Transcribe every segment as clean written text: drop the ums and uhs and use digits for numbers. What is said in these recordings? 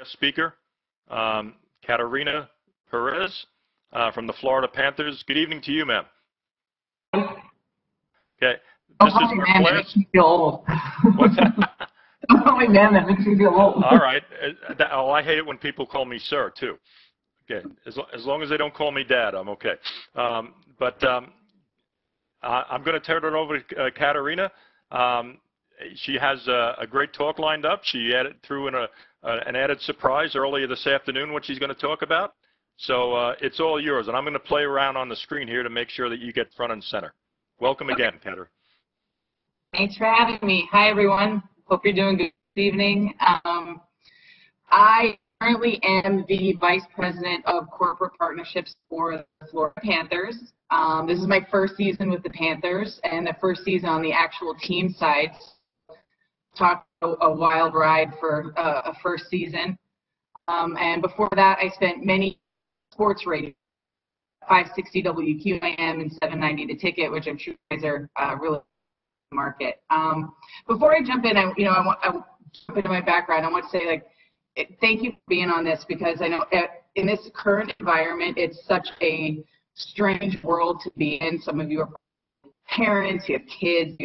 guest speaker, Katerina Perez from the Florida Panthers. Good evening to you, ma'am. Okay. Don't call me man, that makes me feel old. What's that? Don't call me man, that makes me feel old. All right. Oh, I hate it when people call me sir, too. Okay. As long as they don't call me dad, I'm okay. I'm going to turn it over to Katerina. She has a great talk lined up. She threw in an added surprise earlier this afternoon, what she's going to talk about. So it's all yours, and I'm going to play around on the screen here to make sure that you get front and center. Welcome again, Katerina. Thanks for having me. Hi, everyone. Hope you're doing good this evening. I currently am the Vice President of Corporate Partnerships for the Florida Panthers. This is my first season with the Panthers and the first season on the actual team side. Talk a wild ride for a first season. And before that, I spent many sports radio. 560 WQAM and 790 the Ticket, which I'm sure you guys are really in the market. Before I jump in, I want to jump into my background. I want to say, thank you for being on this, because I know in this current environment, it's such a strange world to be in. Some of you are parents, you have kids,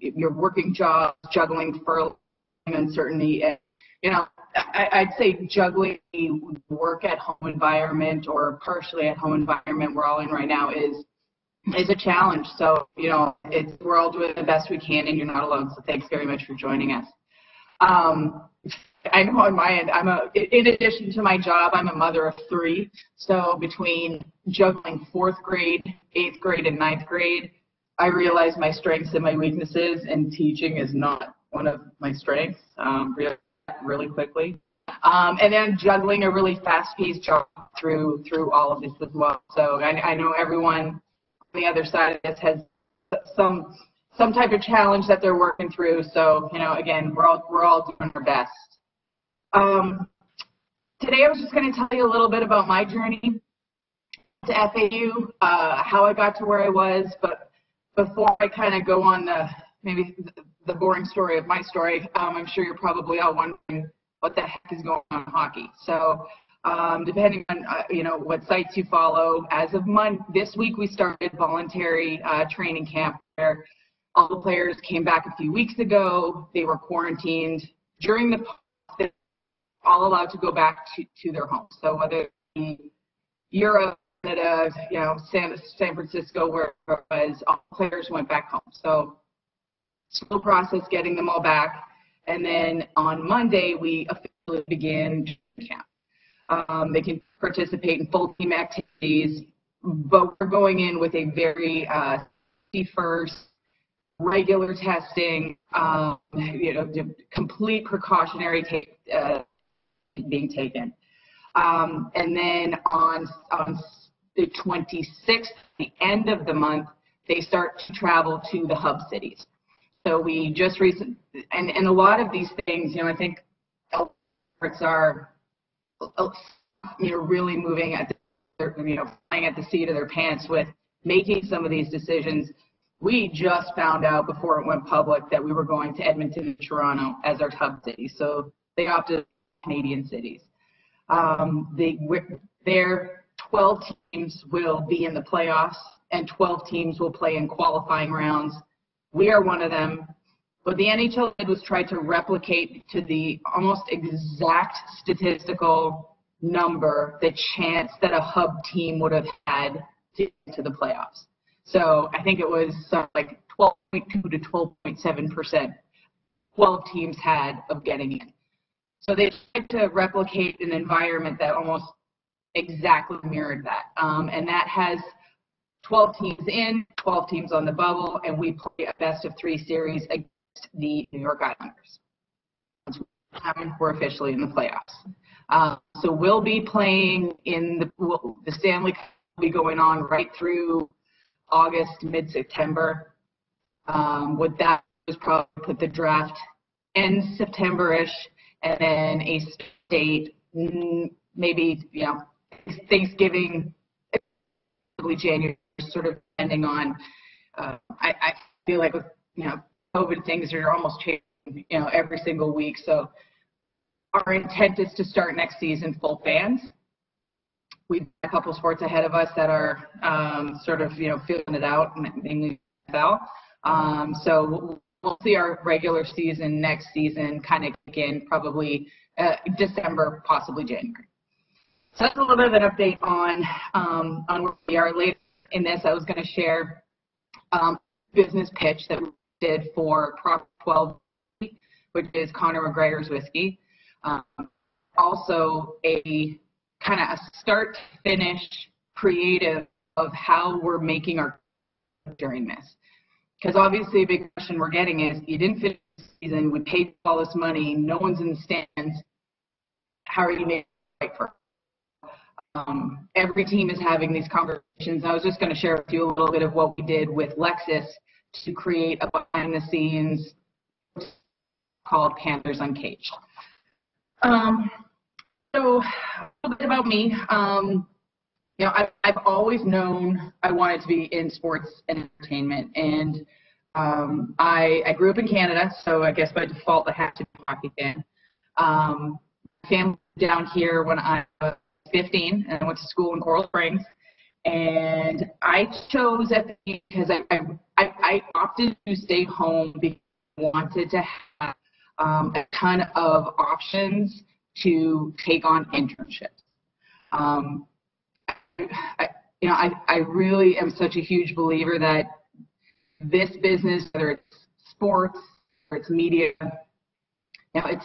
you're working jobs, juggling furlough and uncertainty, and I'd say juggling a work-at-home environment or partially at-home environment we're all in right now is a challenge. So, we're all doing the best we can, and you're not alone. So thanks very much for joining us. I know on my end, in addition to my job, I'm a mother of three. So between juggling 4th grade, 8th grade, and 9th grade, I realize my strengths and my weaknesses, and teaching is not one of my strengths. Really quickly, and then juggling a really fast-paced job through all of this as well. So I know everyone on the other side of this has some type of challenge that they're working through. So again, we're all doing our best. Today, I was just going to tell you a little bit about my journey to FAU, how I got to where I was. But before I kind of go on the boring story of my story, I'm sure you're probably all wondering what the heck is going on in hockey. So depending on what sites you follow, as of this week we started voluntary training camp, where all the players came back a few weeks ago. They were quarantined during the process, all allowed to go back to their homes. So whether it be Europe, Canada, San Francisco, where it was, all players went back home. So slow process getting them all back, and then on Monday we officially begin training camp. They can participate in full team activities, but we're going in with a very first regular testing, complete precautionary being taken, and then on the 26th, the end of the month, they start to travel to the hub cities. So we just recently, and a lot of these things, I think sports are, really moving at the, flying at the seat of their pants with making some of these decisions. We just found out before it went public that we were going to Edmonton and Toronto as our hub cities. So they opted for Canadian cities. Their 12 teams will be in the playoffs, and 12 teams will play in qualifying rounds. We are one of them. What the NHL did was try to replicate to the almost exact statistical number the chance that a hub team would have had to get to the playoffs. So I think it was like 12.2 to 12.7%, 12 teams had of getting in. So they tried to replicate an environment that almost exactly mirrored that. And that has 12 teams in, 12 teams on the bubble, and we play a best-of-3 series against the New York Islanders. We're officially in the playoffs. So we'll be playing in the Stanley Cup. Will be going on right through August, mid-September. With that, was probably put the draft end September-ish, and then a date, maybe Thanksgiving, January, sort of depending on, I feel like with COVID, things are almost changing every single week. So Our intent is to start next season full fans. We've got a couple sports ahead of us that are sort of, you know, feeling it out, mainly NFL. So we'll see our regular season next season kind of kick in probably December, possibly January. So that's a little bit of an update on where we are. Later in this, I was going to share business pitch that we did for Prop 12, which is Conor McGregor's whiskey. Also a kind of a start to finish creative of how we're making our during this. Because obviously a big question we're getting is, you didn't finish the season, we paid all this money, no one's in the stands, how are you making it right for? Every team is having these conversations. I was just going to share with you a little bit of what we did with Lexus to create a behind-the-scenes called Panthers Uncaged. So a little bit about me. You know, I've always known I wanted to be in sports and entertainment, and I grew up in Canada, so I guess by default I have to be a hockey fan. Family down here when I was 15, and I went to school in Coral Springs, and I chose at the end because I opted to stay home because I wanted to have a ton of options to take on internships. I really am such a huge believer that this business, whether it's sports or it's media, you know,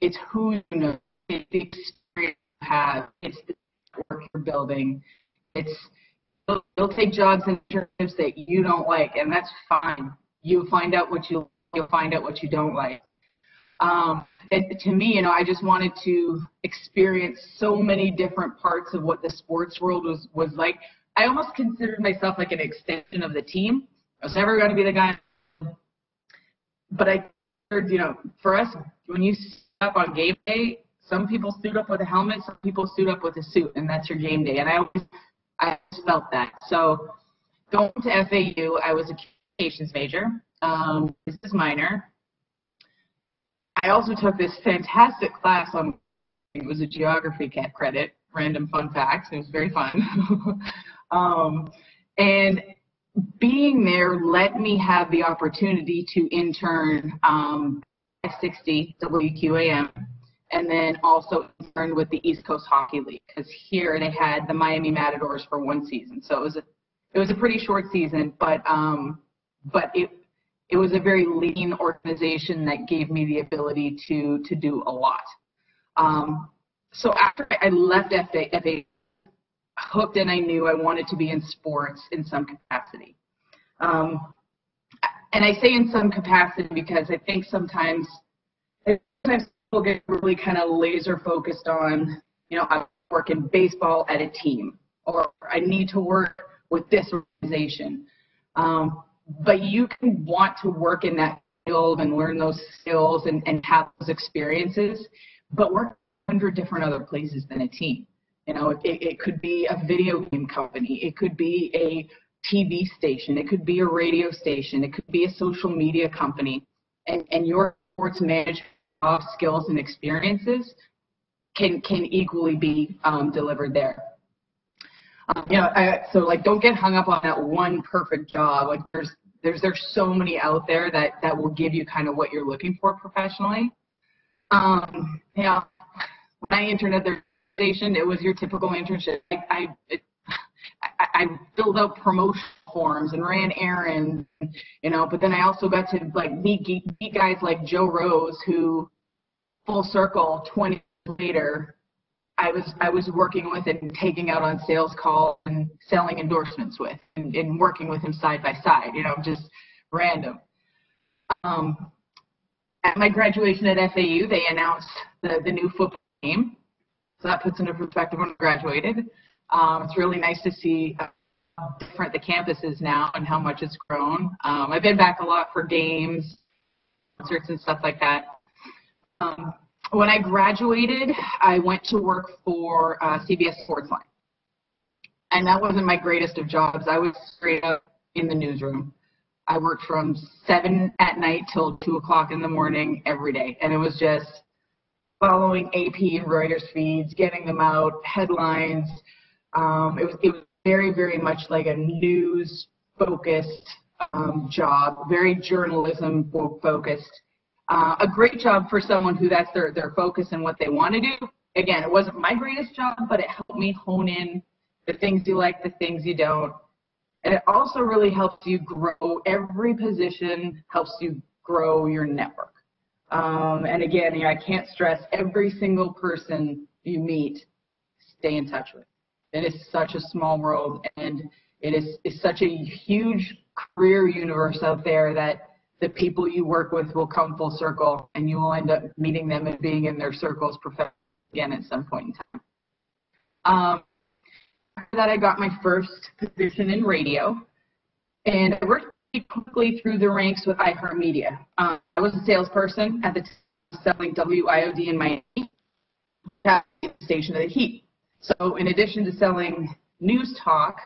it's who you know, it's the experience you have, it's the work you're building, it's you'll take jobs and internships that you don't like, and that's fine. You'll find out what you like, you'll find out what you don't like. And to me, you know, I just wanted to experience so many different parts of what the sports world was like. I almost considered myself like an extension of the team. I was never going to be the guy. But I considered, you know, for us, when you suit up on game day, some people suit up with a helmet, some people suit up with a suit, and that's your game day. And I always felt that. So going to FAU, I was a communications major, business minor. I also took this fantastic class on, it was a geography credit, random fun facts, it was very fun. And being there let me have the opportunity to intern at 790 WQAM, and then also interned with the East Coast Hockey League, because here they had the Miami Matadors for one season. So it was a pretty short season, but it was a very lean organization that gave me the ability to do a lot. So after I left FAU, hooked, and I knew I wanted to be in sports in some capacity. And I say in some capacity because I think sometimes people get really kind of laser focused on, you know, I work in baseball at a team, or I need to work with this organization. But you can want to work in that field and learn those skills and have those experiences, but work 100 different other places than a team. You know, it could be a video game company, it could be a TV station, it could be a radio station, it could be a social media company, and your sports management skills and experiences can equally be delivered there. You know, so like, don't get hung up on that one perfect job. Like, there's so many out there that will give you kind of what you're looking for professionally. You know, when I interned at their station, it was your typical internship. Like, I filled out promotion forms and ran errands, you know. But then I also got to like meet guys like Joe Rose, who, full circle, 20 years later. I was working with and taking out on sales calls and selling endorsements with and working with him side by side, you know, just random. At my graduation at FAU, they announced the new football team. So that puts into perspective when I graduated. It's really nice to see how different the campus is now and how much it's grown. I've been back a lot for games, concerts, and stuff like that. When I graduated, I went to work for CBS Sportsline, and that wasn't my greatest of jobs. I was straight up in the newsroom. I worked from 7 at night till 2 o'clock in the morning every day, and it was just following AP and Reuters feeds, getting them out, headlines. It was very, very much like a news-focused job, very journalism-focused. A great job for someone who that's their focus and what they want to do. Again, it wasn't my greatest job, but it helped me hone in the things you like, the things you don't. And it also really helps you grow. Every position helps you grow your network. And again, I can't stress, every single person you meet, stay in touch with. It is such a small world, and it is such a huge career universe out there that the people you work with will come full circle, and you will end up meeting them and being in their circles professionally again at some point in time. After that, I got my first position in radio, and I worked pretty quickly through the ranks with iHeartMedia. I was a salesperson at the time, selling WIOD in Miami, Station of the Heat. So in addition to selling news talk,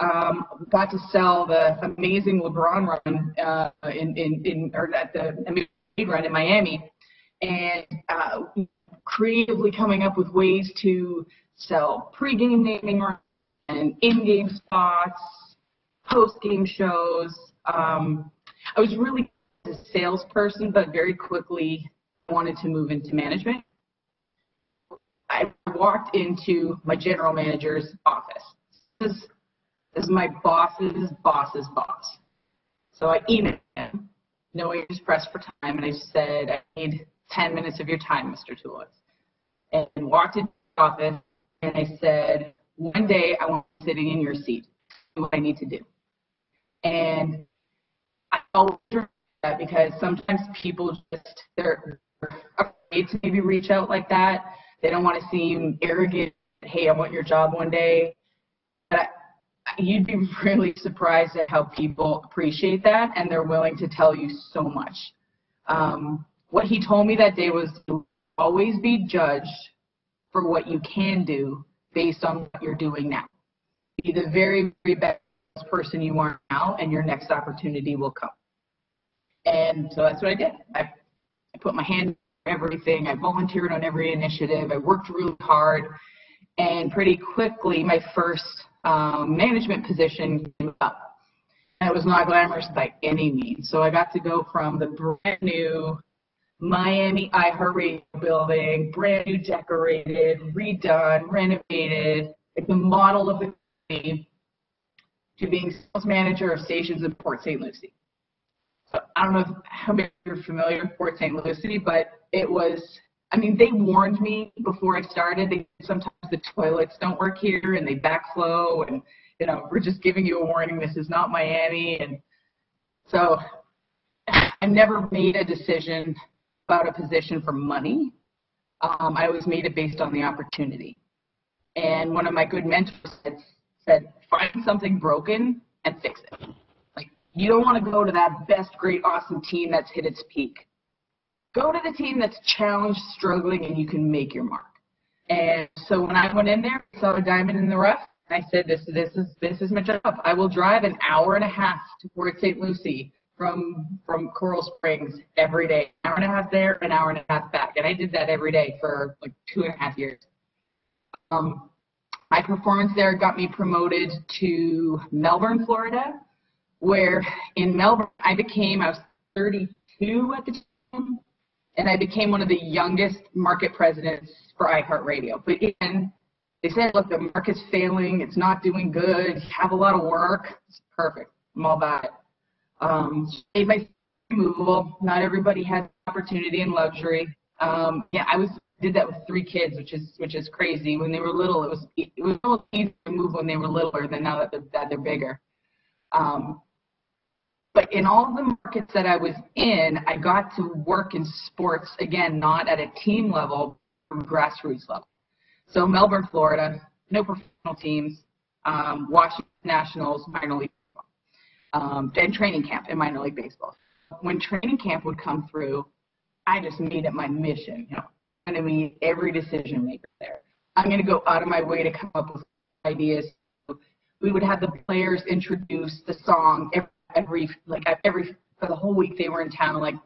got to sell the amazing LeBron run in Miami, and creatively coming up with ways to sell pregame naming rights and in-game spots, post-game shows. I was really a salesperson, but very quickly wanted to move into management. I walked into my general manager's office. This is my boss's boss's boss. So I emailed him, knowing he was pressed for time, and I said, I need 10 minutes of your time, Mr. Tullis. And walked into the office, and I said, one day I want to be sitting in your seat. What I need to do. And I always remember that, because sometimes people just, they're afraid to maybe reach out like that. They don't want to seem arrogant. Hey, I want your job one day. But you'd be really surprised at how people appreciate that, and they're willing to tell you so much. What he told me that day was to always be judged for what you can do based on what you're doing now. Be the very, very best person you are now, and your next opportunity will come. And so that's what I did. I put my hand on everything. I volunteered on every initiative. I worked really hard, and pretty quickly my first management position came up. And it was not glamorous by any means. So I got to go from the brand new Miami iHeartRadio building, brand new, decorated, redone, renovated, like the model of the company, to being sales manager of stations in Port St. Lucie. So I don't know how many of you are familiar with Port St. Lucie, but it was, I mean, they warned me before I started. They said sometimes the toilets don't work here and they backflow, and, you know, we're just giving you a warning. This is not Miami. And so I never made a decision about a position for money. I always made it based on the opportunity. And one of my good mentors said, find something broken and fix it. Like, you don't want to go to that best, great, awesome team that's hit its peak. Go to the team that's challenged, struggling, and you can make your mark. And so when I went in there, I saw a diamond in the rough. I said, this is my job. I will drive an hour and a half to Port St. Lucie from Coral Springs every day. An hour and a half there, an hour and a half back. And I did that every day for like 2.5 years. My performance there got me promoted to Melbourne, Florida, where in Melbourne I was 32 at the time, and I became one of the youngest market presidents for iHeartRadio. But again, they said, look, the market's failing, it's not doing good, you have a lot of work. It's perfect. I'm all about it. Made myself removable. Not everybody has opportunity and luxury. Did that with 3 kids, which is crazy. When they were little, it was a little easier to move when they were littler than now that they're bigger. But in all the markets that I was in, I got to work in sports again, not at a team level, but grassroots level. So Melbourne, Florida, no professional teams, Washington Nationals, minor league baseball, and training camp in minor league baseball. When training camp would come through, I just made it my mission, you know. I'm going to meet every decision maker there. I'm going to go out of my way to come up with ideas. We would have the players introduce the song every for the whole week they were in town, like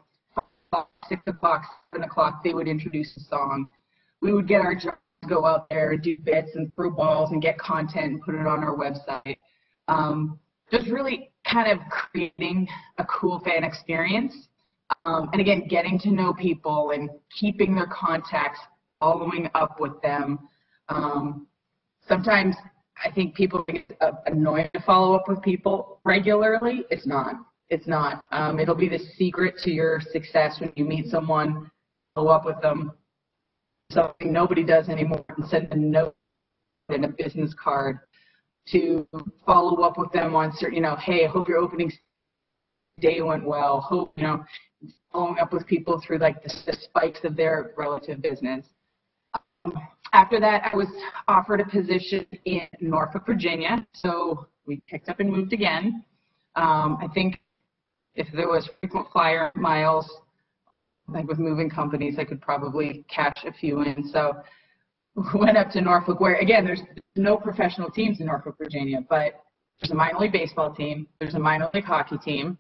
5 o'clock, 6 o'clock, 7 o'clock, they would introduce the song. we would get our job to go out there and do bits and throw balls and get content and put it on our website. Just really kind of creating a cool fan experience. And again, getting to know people and keeping their contacts, following up with them. Sometimes I think people get annoyed to follow up with people regularly. It's not. It's not. It'll be the secret to your success when you meet someone, follow up with them. Something nobody does anymore, and send a note and a business card to follow up with them on certain, you know, hey, I hope your opening day went well. Hope, you know, following up with people through like the spikes of their relative business. After that, I was offered a position in Norfolk, Virginia. So we picked up and moved again. I think if there was frequent flyer miles, like with moving companies, I could probably catch a few in. So we went up to Norfolk where, again, there's no professional teams in Norfolk, Virginia, but there's a minor league baseball team. There's a minor league hockey team.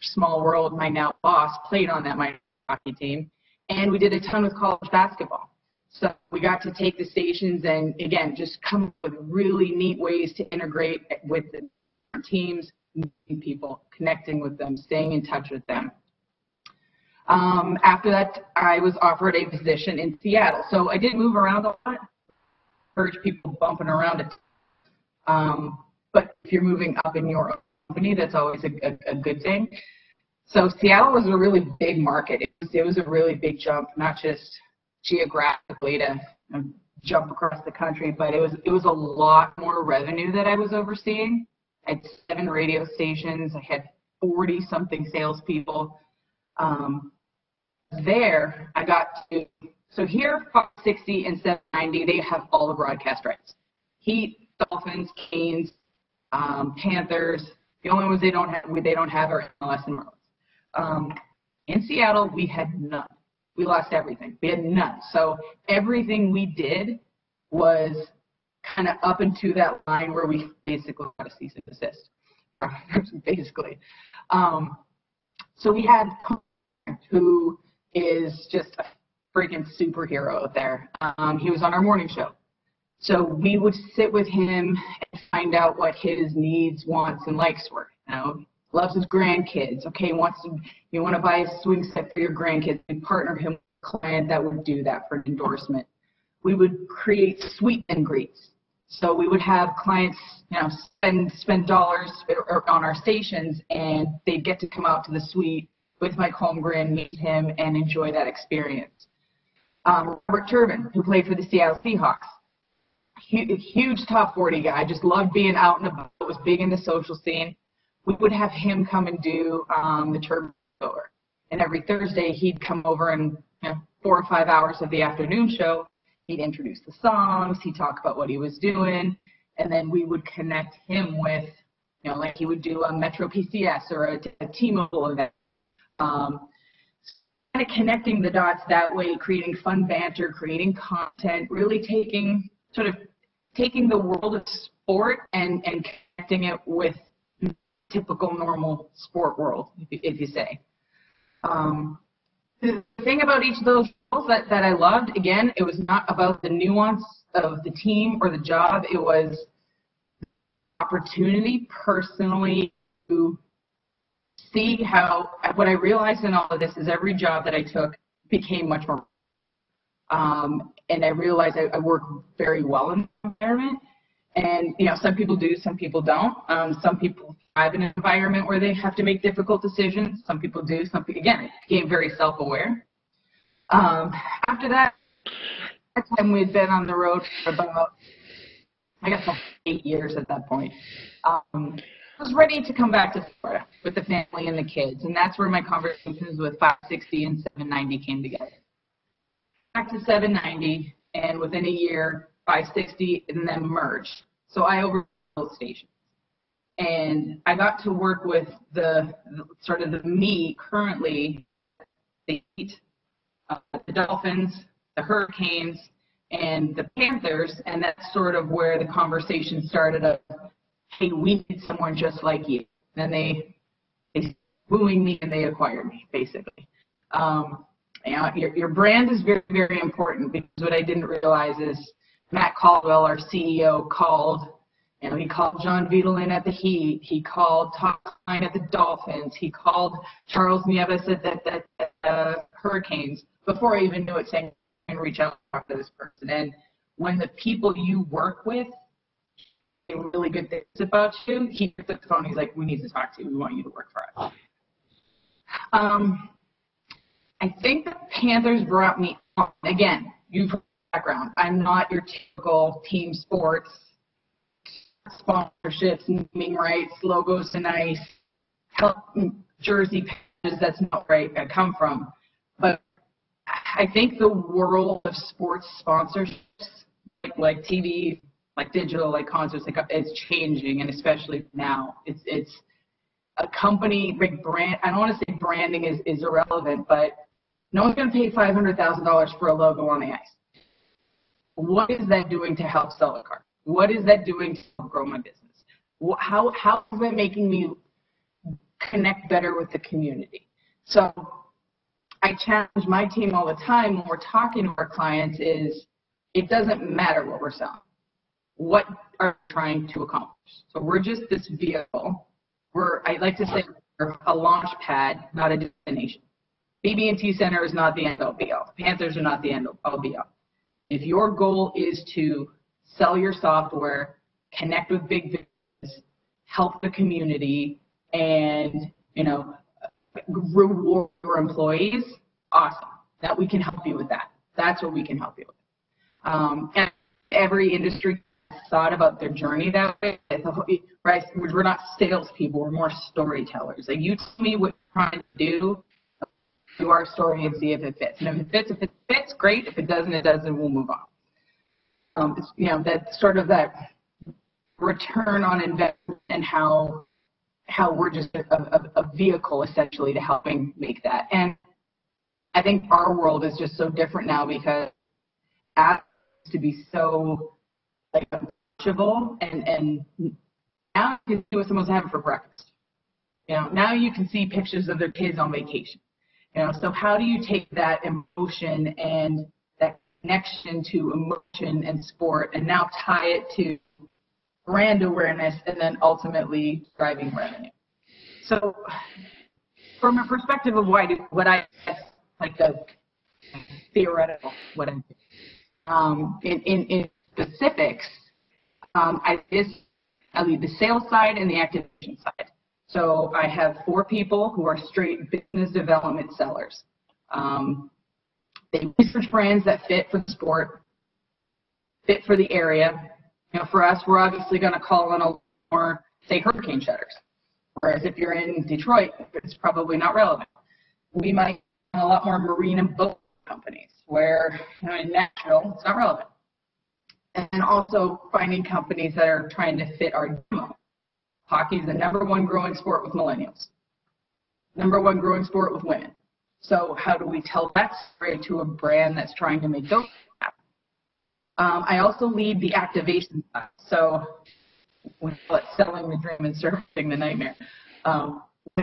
Small world, my now boss played on that minor league hockey team. And we did a ton with college basketball. So we got to take the stations and, again, just come up with really neat ways to integrate with the teams, meeting people, connecting with them, staying in touch with them. After that, I was offered a position in Seattle. So I did move around a lot. Heard people bumping around it. But if you're moving up in your own company, that's always a good thing. So Seattle was a really big market. It was a really big jump, not just geographically to jump across the country, but it was a lot more revenue that I was overseeing. I had 7 radio stations. I had 40-something salespeople. There, I got to, so here, Fox 60 and 790, they have all the broadcast rights. Heat, Dolphins, Canes, Panthers. The only ones they don't have are MLS and Marlins. In Seattle, we had none. We lost everything. We had none. So everything we did was kind of up into that line where we basically got a cease and desist. Basically. So we had who is just a freaking superhero out there. He was on our morning show. So we would sit with him and find out what his needs, wants, and likes were. You know, loves his grandkids. Okay, you want to buy a swing set for your grandkids, and partner him with a client that would do that for an endorsement. We would create sweet and greets. So we would have clients, you know, spend dollars on our stations, and they'd get to come out to the suite with Mike Holmgren, meet him, and enjoy that experience. Robert Turbin, who played for the Seattle Seahawks. Huge top 40 guy, just loved being out and about, was big in the social scene. We would have him come and do the Turbine Over. And every Thursday, he'd come over and, you know, 4 or 5 hours of the afternoon show, he'd introduce the songs, he'd talk about what he was doing, and then we would connect him with, you know, like he would do a Metro PCS or a T-Mobile event. Kind of connecting the dots that way, creating fun banter, creating content, really taking the world of sport and connecting it with typical normal sport world, if you say. The thing about each of those roles that I loved, again, it was not about the nuance of the team or the job. It was the opportunity personally to see how, what I realized in all of this is every job that I took became much more. And I realized I work very well in the environment. And, you know, some people do, some people don't. Some people thrive in an environment where they have to make difficult decisions. Some people do. Again, I became very self-aware. After that time we'd been on the road for about, I guess, 8 years at that point. I was ready to come back to Florida with the family and the kids. And that's where my conversations with 560 and 790 came together. Back to 790, and within a year, 560, and then merged. So I oversaw both stations. And I got to work with the sort of the me currently, the Heat, the Dolphins, the Hurricanes, and the Panthers, and that's sort of where the conversation started of, hey, we need someone just like you. And they booing me, and they acquired me, basically. You know, your brand is very, very important, because what I didn't realize is Matt Caldwell, our CEO, called. You know, he called John Vedelin at the Heat. He called Todd Klein at the Dolphins. He called Charles Nieves at the Hurricanes before I even knew it, saying, "I can reach out and talk to this person." And when the people you work with say really good things about you, he picked up the phone. He's like, "We need to talk to you. We want you to work for us." I think the Panthers brought me on. Again, you've heard my background. I'm not your typical team sports, sponsorships, naming rights, logos and ice, jersey patches. That's not where I come from. But I think the world of sports sponsorships, like TV, like digital, like concerts, like, it's changing, and especially now. It's a company, big brand. I don't want to say branding is irrelevant, but no one's going to pay $500,000 for a logo on the ice. What is that doing to help sell a car? What is that doing to help grow my business? How is that making me connect better with the community? So I challenge my team all the time when we're talking to our clients is, it doesn't matter what we're selling. What are we trying to accomplish? So we're just this vehicle. I like to say we're a launch pad, not a destination. BB&T Center is not the end-all be-all. Panthers are not the end-all be-all. If your goal is to sell your software, connect with big business, help the community, and, you know, reward your employees, awesome. That we can help you with that. That's what we can help you with. And every industry thought about their journey that way, right? We're not salespeople, we're more storytellers. Like, you tell me what you're trying to do our story and see if it fits. And if it fits, great. If it doesn't, we'll move on. You know, that sort of that return on investment, and how we're just a vehicle essentially to helping make that. And I think our world is just so different now, because apps used to be so, like, approachable, and now you can see what someone's having for breakfast. You know, now you can see pictures of their kids on vacation. You know, so how do you take that emotion and connection to emotion and sport, and now tie it to brand awareness, and then ultimately driving revenue? So from a perspective of what I guess, like, a theoretical, what I do, in specifics, I lead the sales side and the activation side. So I have 4 people who are straight business development sellers. They research brands that fit for the sport, fit for the area. You know, for us, we're obviously going to call on a lot more, say, hurricane shutters. Whereas if you're in Detroit, it's probably not relevant. We might have a lot more marine and boat companies, where, you know, in Nashville, it's not relevant. And also finding companies that are trying to fit our demo. Hockey is the #1 growing sport with millennials, #1 growing sport with women. So how do we tell that story to a brand that's trying to make those happen? I also lead the activation side. So we call it selling the dream and serving the nightmare.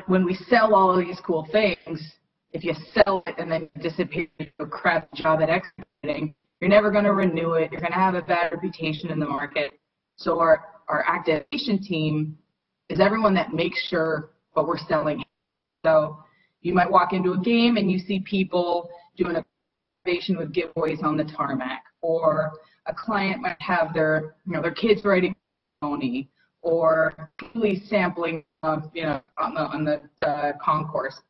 When we sell all of these cool things, if you sell it and then disappear into a crap job at executing, you're never going to renew it. You're going to have a bad reputation in the market. So our activation team is everyone that makes sure what we're selling. So you might walk into a game and you see people doing a presentation with giveaways on the tarmac, or a client might have their, you know, their kids writing pony, or really sampling, you know, on the concourse.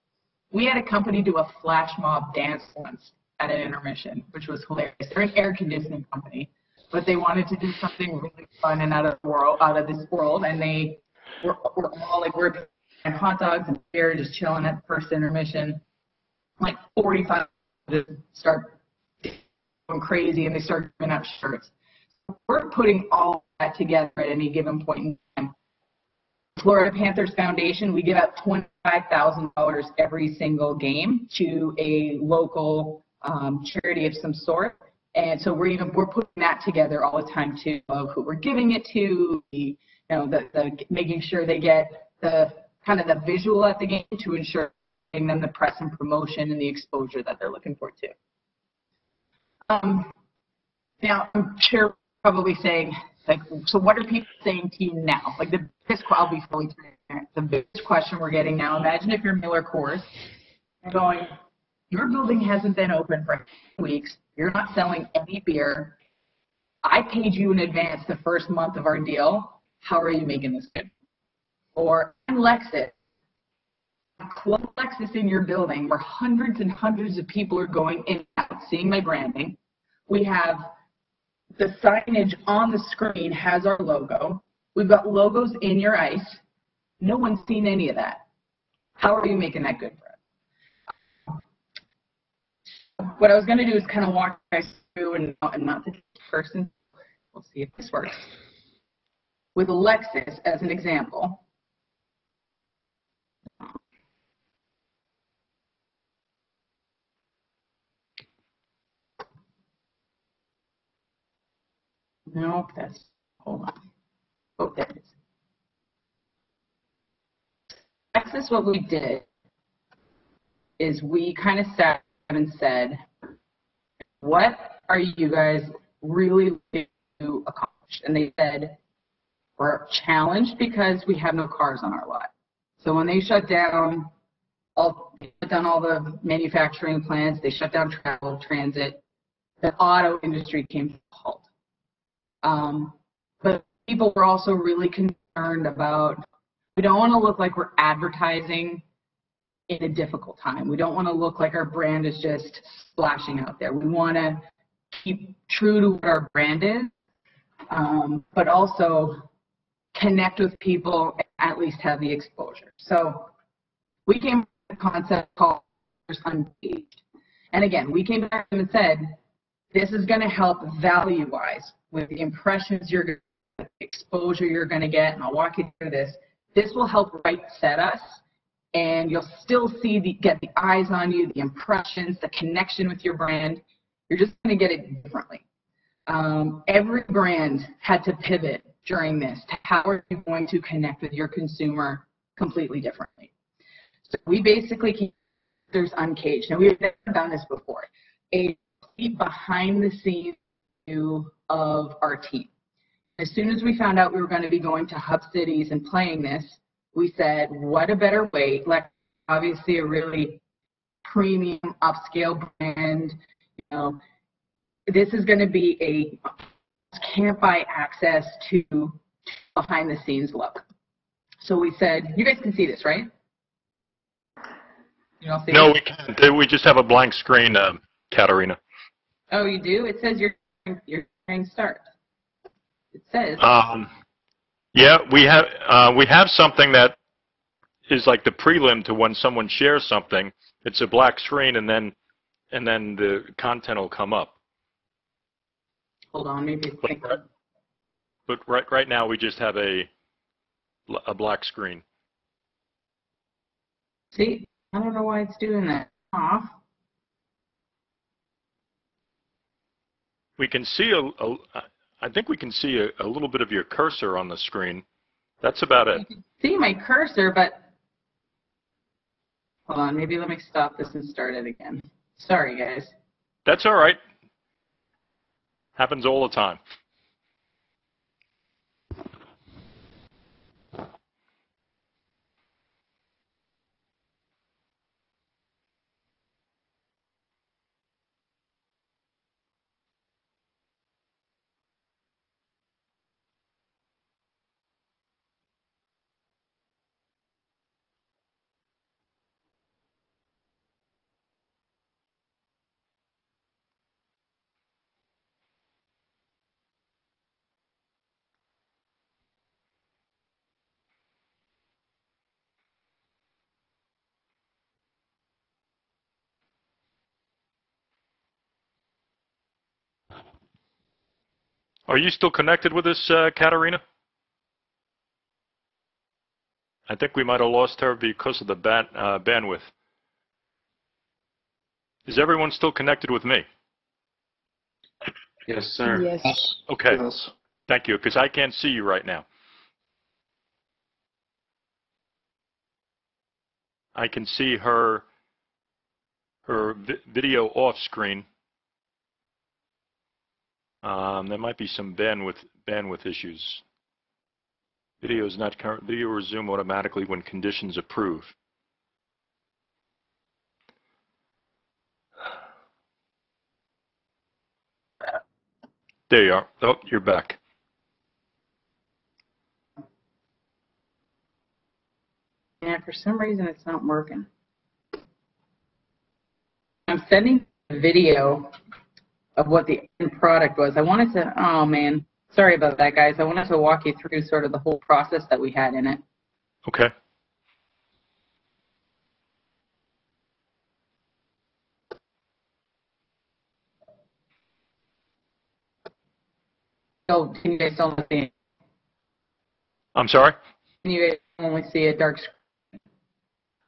We had a company do a flash mob dance once at an intermission, which was hilarious. They're an air conditioning company, but they wanted to do something really fun and out of this world, and they were all like, we're and hot dogs and beer, just chilling at the first intermission. Like 45 just start going crazy, and they start giving out shirts. So we're putting all that together at any given point in time. Florida Panthers Foundation, we give out $25,000 every single game to a local charity of some sort. And so we're putting that together all the time too, of who we're giving it to, you know, making sure they get the kind of the visual at the game to ensure getting them the press and promotion and the exposure that they're looking for too. Now, I'm sure probably saying, like, so what are people saying to you now? Like, the biggest, I'll be fully transparent, the biggest question we're getting now, imagine if you're Miller Coors and going, your building hasn't been open for 2 weeks, you're not selling any beer, I paid you in advance the first month of our deal, how are you making this good? Or, I'm Lexus, I quote Lexus in your building where hundreds and hundreds of people are going in and out, seeing my branding. We have the signage on the screen has our logo. We've got logos in your ice. No one's seen any of that. How are you making that good for us? What I was going to do is kind of walk you guys through and not the person. We'll see if this works. With Lexus as an example. Nope, that's, hold on. Oh, there it is. Lexus, what we did is we kind of sat and said, what are you guys really looking to accomplish? And they said, we're challenged because we have no cars on our lot. So when they shut down all the manufacturing plants, they shut down travel, transit, the auto industry came to a halt. But people were also really concerned about, we don't want to look like we're advertising in a difficult time. We don't want to look like our brand is just splashing out there. We want to keep true to what our brand is, but also connect with people and at least have the exposure. So we came to the concept called Panthers Uncaged. And again, we came back to them and said, this is going to help value-wise with the impressions you're going to get, the exposure you're going to get, and I'll walk you through this. This will help right-set us, and you'll still see get the eyes on you, the impressions, the connection with your brand. You're just going to get it differently. Every brand had to pivot during this to how are you going to connect with your consumer completely differently. So we basically keep Panthers Uncaged, and we've never done this before. A behind the scenes view of our team. As soon as we found out we were going to be going to hub cities and playing this, we said, what a better way, like obviously a really premium upscale brand, you know, this is going to be a can't buy access to behind the scenes look. So we said, you guys can see this, right? You don't see no, this? We can't. We just have a blank screen, Katerina. Oh, you do? It says you're trying to start. It says. Yeah, we have something that is like the prelim to when someone shares something. It's a black screen, and then the content will come up. Hold on, maybe. But right now we just have a black screen. See, I don't know why it's doing that. Off. We can see I think we can see a little bit of your cursor on the screen. That's about it. You can see my cursor, but hold on, maybe let me stop this and start it again. Sorry, guys. That's all right. Happens all the time. Are you still connected with us, Katerina? I think we might have lost her because of the bandwidth. Is everyone still connected with me? Yes, sir. Yes. Okay. Yes. Thank you, because I can't see you right now. I can see her video off screen. There might be some bandwidth issues. Video is not current. Video will resume automatically when conditions approve. There you are. Oh, you're back. Yeah, for some reason it's not working. I'm sending a video of what the end product was. I wanted to, oh man, sorry about that, guys. I wanted to walk you through sort of the whole process that we had in it. Okay. Oh, can you guys still see it? I'm sorry? Can you guys only see a dark screen?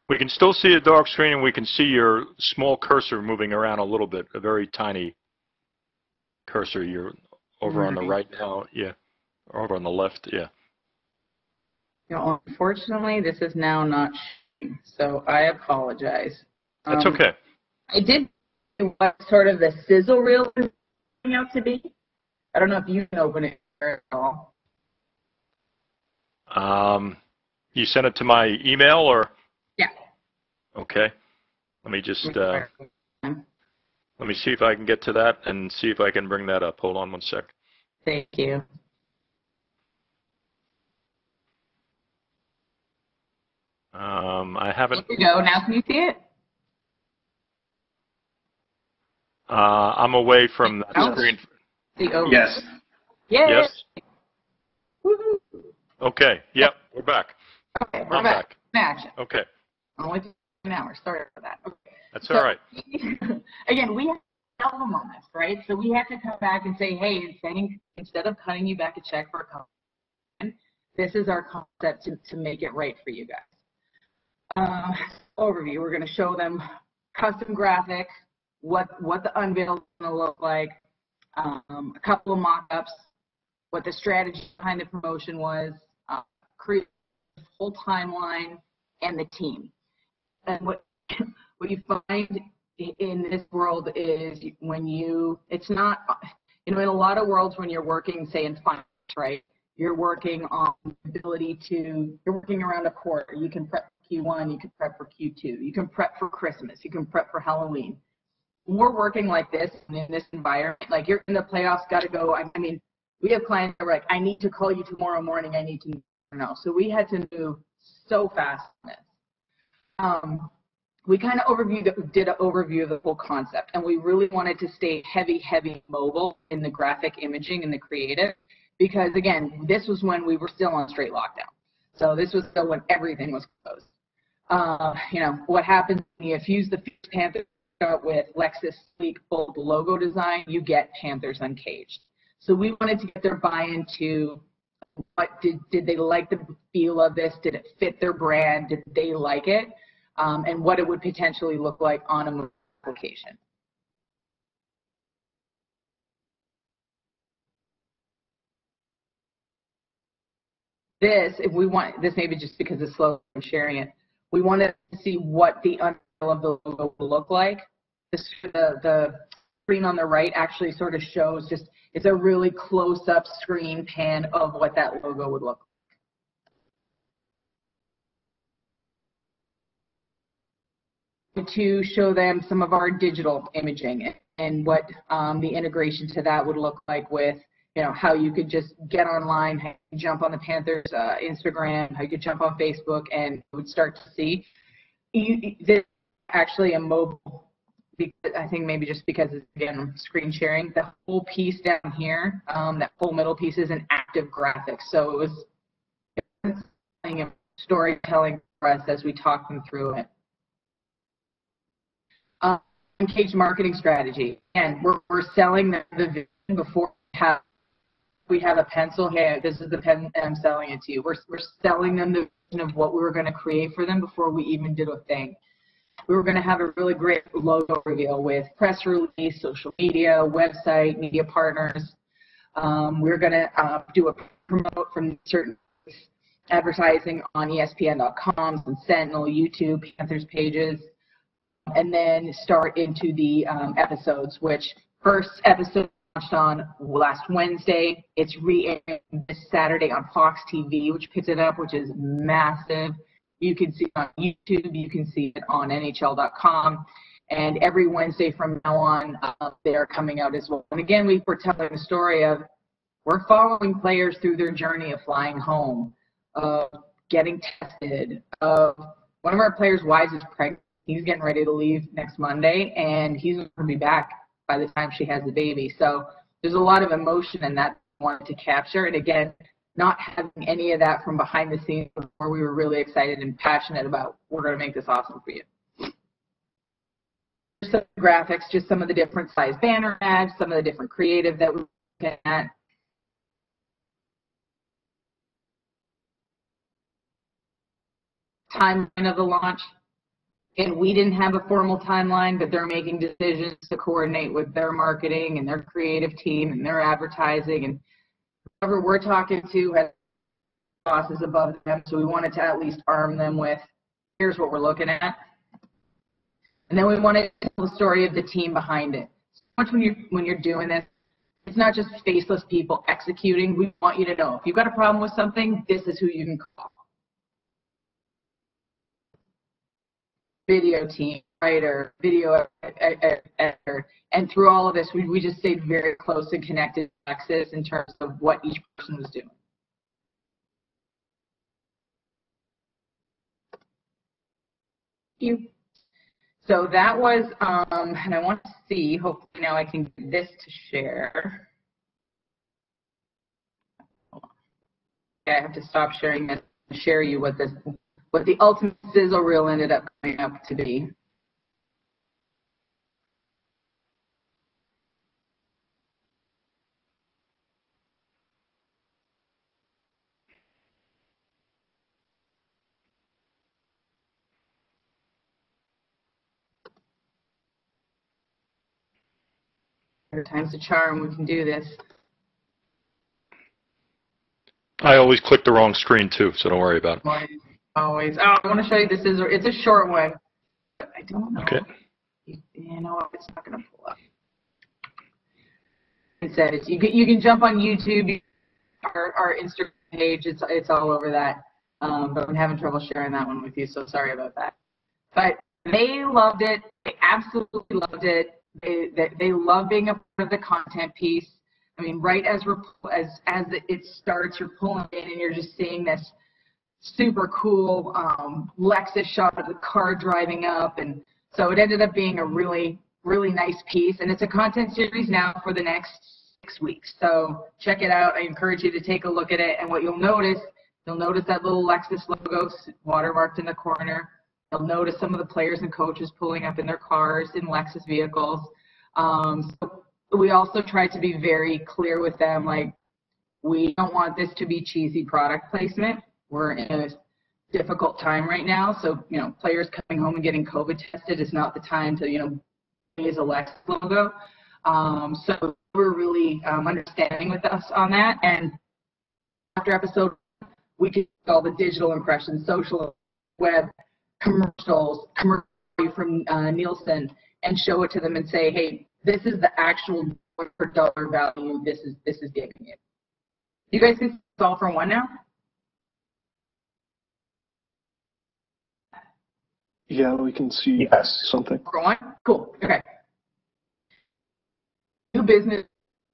We can still see a dark screen, and we can see your small cursor moving around a little bit, a very tiny cursor. You're over on the right now, yeah, over on the left, yeah. You know, unfortunately, this is now not showing, so I apologize. That's okay. I did what sort of the sizzle reel is coming out to be. I don't know if you can open it at all. You sent it to my email, or? Yeah. Okay. Let me just, let me see if I can get to that and see if I can bring that up. Hold on one sec. Thank you. I haven't. There you go. Now can you see it? I'm away from the screen. Yes. Yes. Yes. Okay. Yep. We're back. Okay. We're back. Action. Okay. Only 2 hours. Sorry for that. Okay. That's all right. Again, we have to tell them on this, right? So we have to come back and say, hey, instead of cutting you back a check for a company, this is our concept to make it right for you guys. Overview. We're going to show them custom graphic, what the unveil is going to look like. A couple of mock-ups, what the strategy behind the promotion was, create the whole timeline, and the team. And what you find in this world is when you, it's not, you know, in a lot of worlds when you're working, say, in finance, right, you're working on the ability to, you're working around a quarter. You can prep for Q1, you can prep for Q2, you can prep for Christmas, you can prep for Halloween. We're working like this in this environment, like you're in the playoffs, got to go. I mean, we have clients that are like, I need to call you tomorrow morning. I need to know. So we had to move so fast on this. We kind of did an overview of the whole concept, and we really wanted to stay heavy mobile in the graphic imaging and the creative, because again, this was when we were still on straight lockdown. So this was still when everything was closed. You know, what happens when you fuse the Panthers with Lexus sleek bold logo design, you get Panthers Uncaged. So we wanted to get their buy-in to what did they like the feel of this? Did it fit their brand? Did they like it? And what it would potentially look like on a mobile application. This, if we want, this maybe just because it's slow, I'm sharing it. We wanted to see what the of the logo will look like. The screen on the right actually sort of shows just, it's a really close-up screen pan of what that logo would look like. To show them some of our digital imaging and what the integration to that would look like with, you know, how you could just get online, how you jump on the Panthers Instagram, how you could jump on Facebook, and you would start to see this actually a mobile, because I think maybe just because it's again screen sharing, the whole piece down here, that whole middle piece is an active graphic. So it was a storytelling for us as we talked them through it. Uncaged marketing strategy, and we're selling the vision before we have a pencil here. This is the pen that I'm selling it to you. We're selling them the vision of what we were going to create for them before we even did a thing. We were going to have a really great logo reveal with press release, social media, website, media partners. We were going to do a promote from certain advertising on ESPN.com's and Sentinel, YouTube, Panthers pages, and then start into the episodes, which first episode launched on last Wednesday. It's re-airing this Saturday on Fox TV, which picks it up, which is massive. You can see it on YouTube. You can see it on NHL.com. And every Wednesday from now on, they are coming out as well. And again, we're telling the story of we're following players through their journey of flying home, of getting tested, of one of our players' wives is pregnant. He's getting ready to leave next Monday, and he's going to be back by the time she has the baby. So there's a lot of emotion in that I wanted to capture. And again, not having any of that from behind the scenes before, we were really excited and passionate about we're going to make this awesome for you. Some graphics, just some of the different size banner ads, some of the different creative that we're looking at. Timeline of the launch. And we didn't have a formal timeline, but they're making decisions to coordinate with their marketing and their creative team and their advertising, and whoever we're talking to has bosses above them, so we wanted to at least arm them with, here's what we're looking at. And then we wanted to tell the story of the team behind it. So much when you're doing this, it's not just faceless people executing. We want you to know if you've got a problem with something, this is who you can call. Video team, writer, video editor. And through all of this, we just stayed very close and connected to Lexus in terms of what each person was doing. Thank you. So that was, and I want to see, hopefully now I can get this to share. Okay, I have to stop sharing this and share you what the ultimate sizzle reel ended up coming up to be. Time's a charm, we can do this. I always click the wrong screen too, so don't worry about it. Always. Oh, I want to show you this is, it's a short one. But I don't know. Okay. You know what? It's not going to pull up. It said it's, you can jump on YouTube, our Instagram page. It's all over that. But I'm having trouble sharing that one with you, so sorry about that. But they loved it. They absolutely loved it. They love being a part of the content piece. I mean, right as we're, as it starts, you're pulling in and you're just seeing this super cool Lexus shot of the car driving up, and so it ended up being a really, really nice piece. And it's a content series now for the next 6 weeks. So check it out. I encourage you to take a look at it. And what you'll notice that little Lexus logo watermarked in the corner. You'll notice some of the players and coaches pulling up in their cars in Lexus vehicles. So we also tried to be very clear with them, like, we don't want this to be cheesy product placement. We're in a difficult time right now, so, you know, players coming home and getting COVID tested is not the time to, you know, use a Lexus logo. So we're really understanding with us on that. And after episode, we did all the digital impressions, social, web, commercials, from Nielsen, and show it to them and say, hey, this is the actual dollar value this is giving you. You guys can solve for one now? Yeah, we can see something. For one? Cool. Okay. New business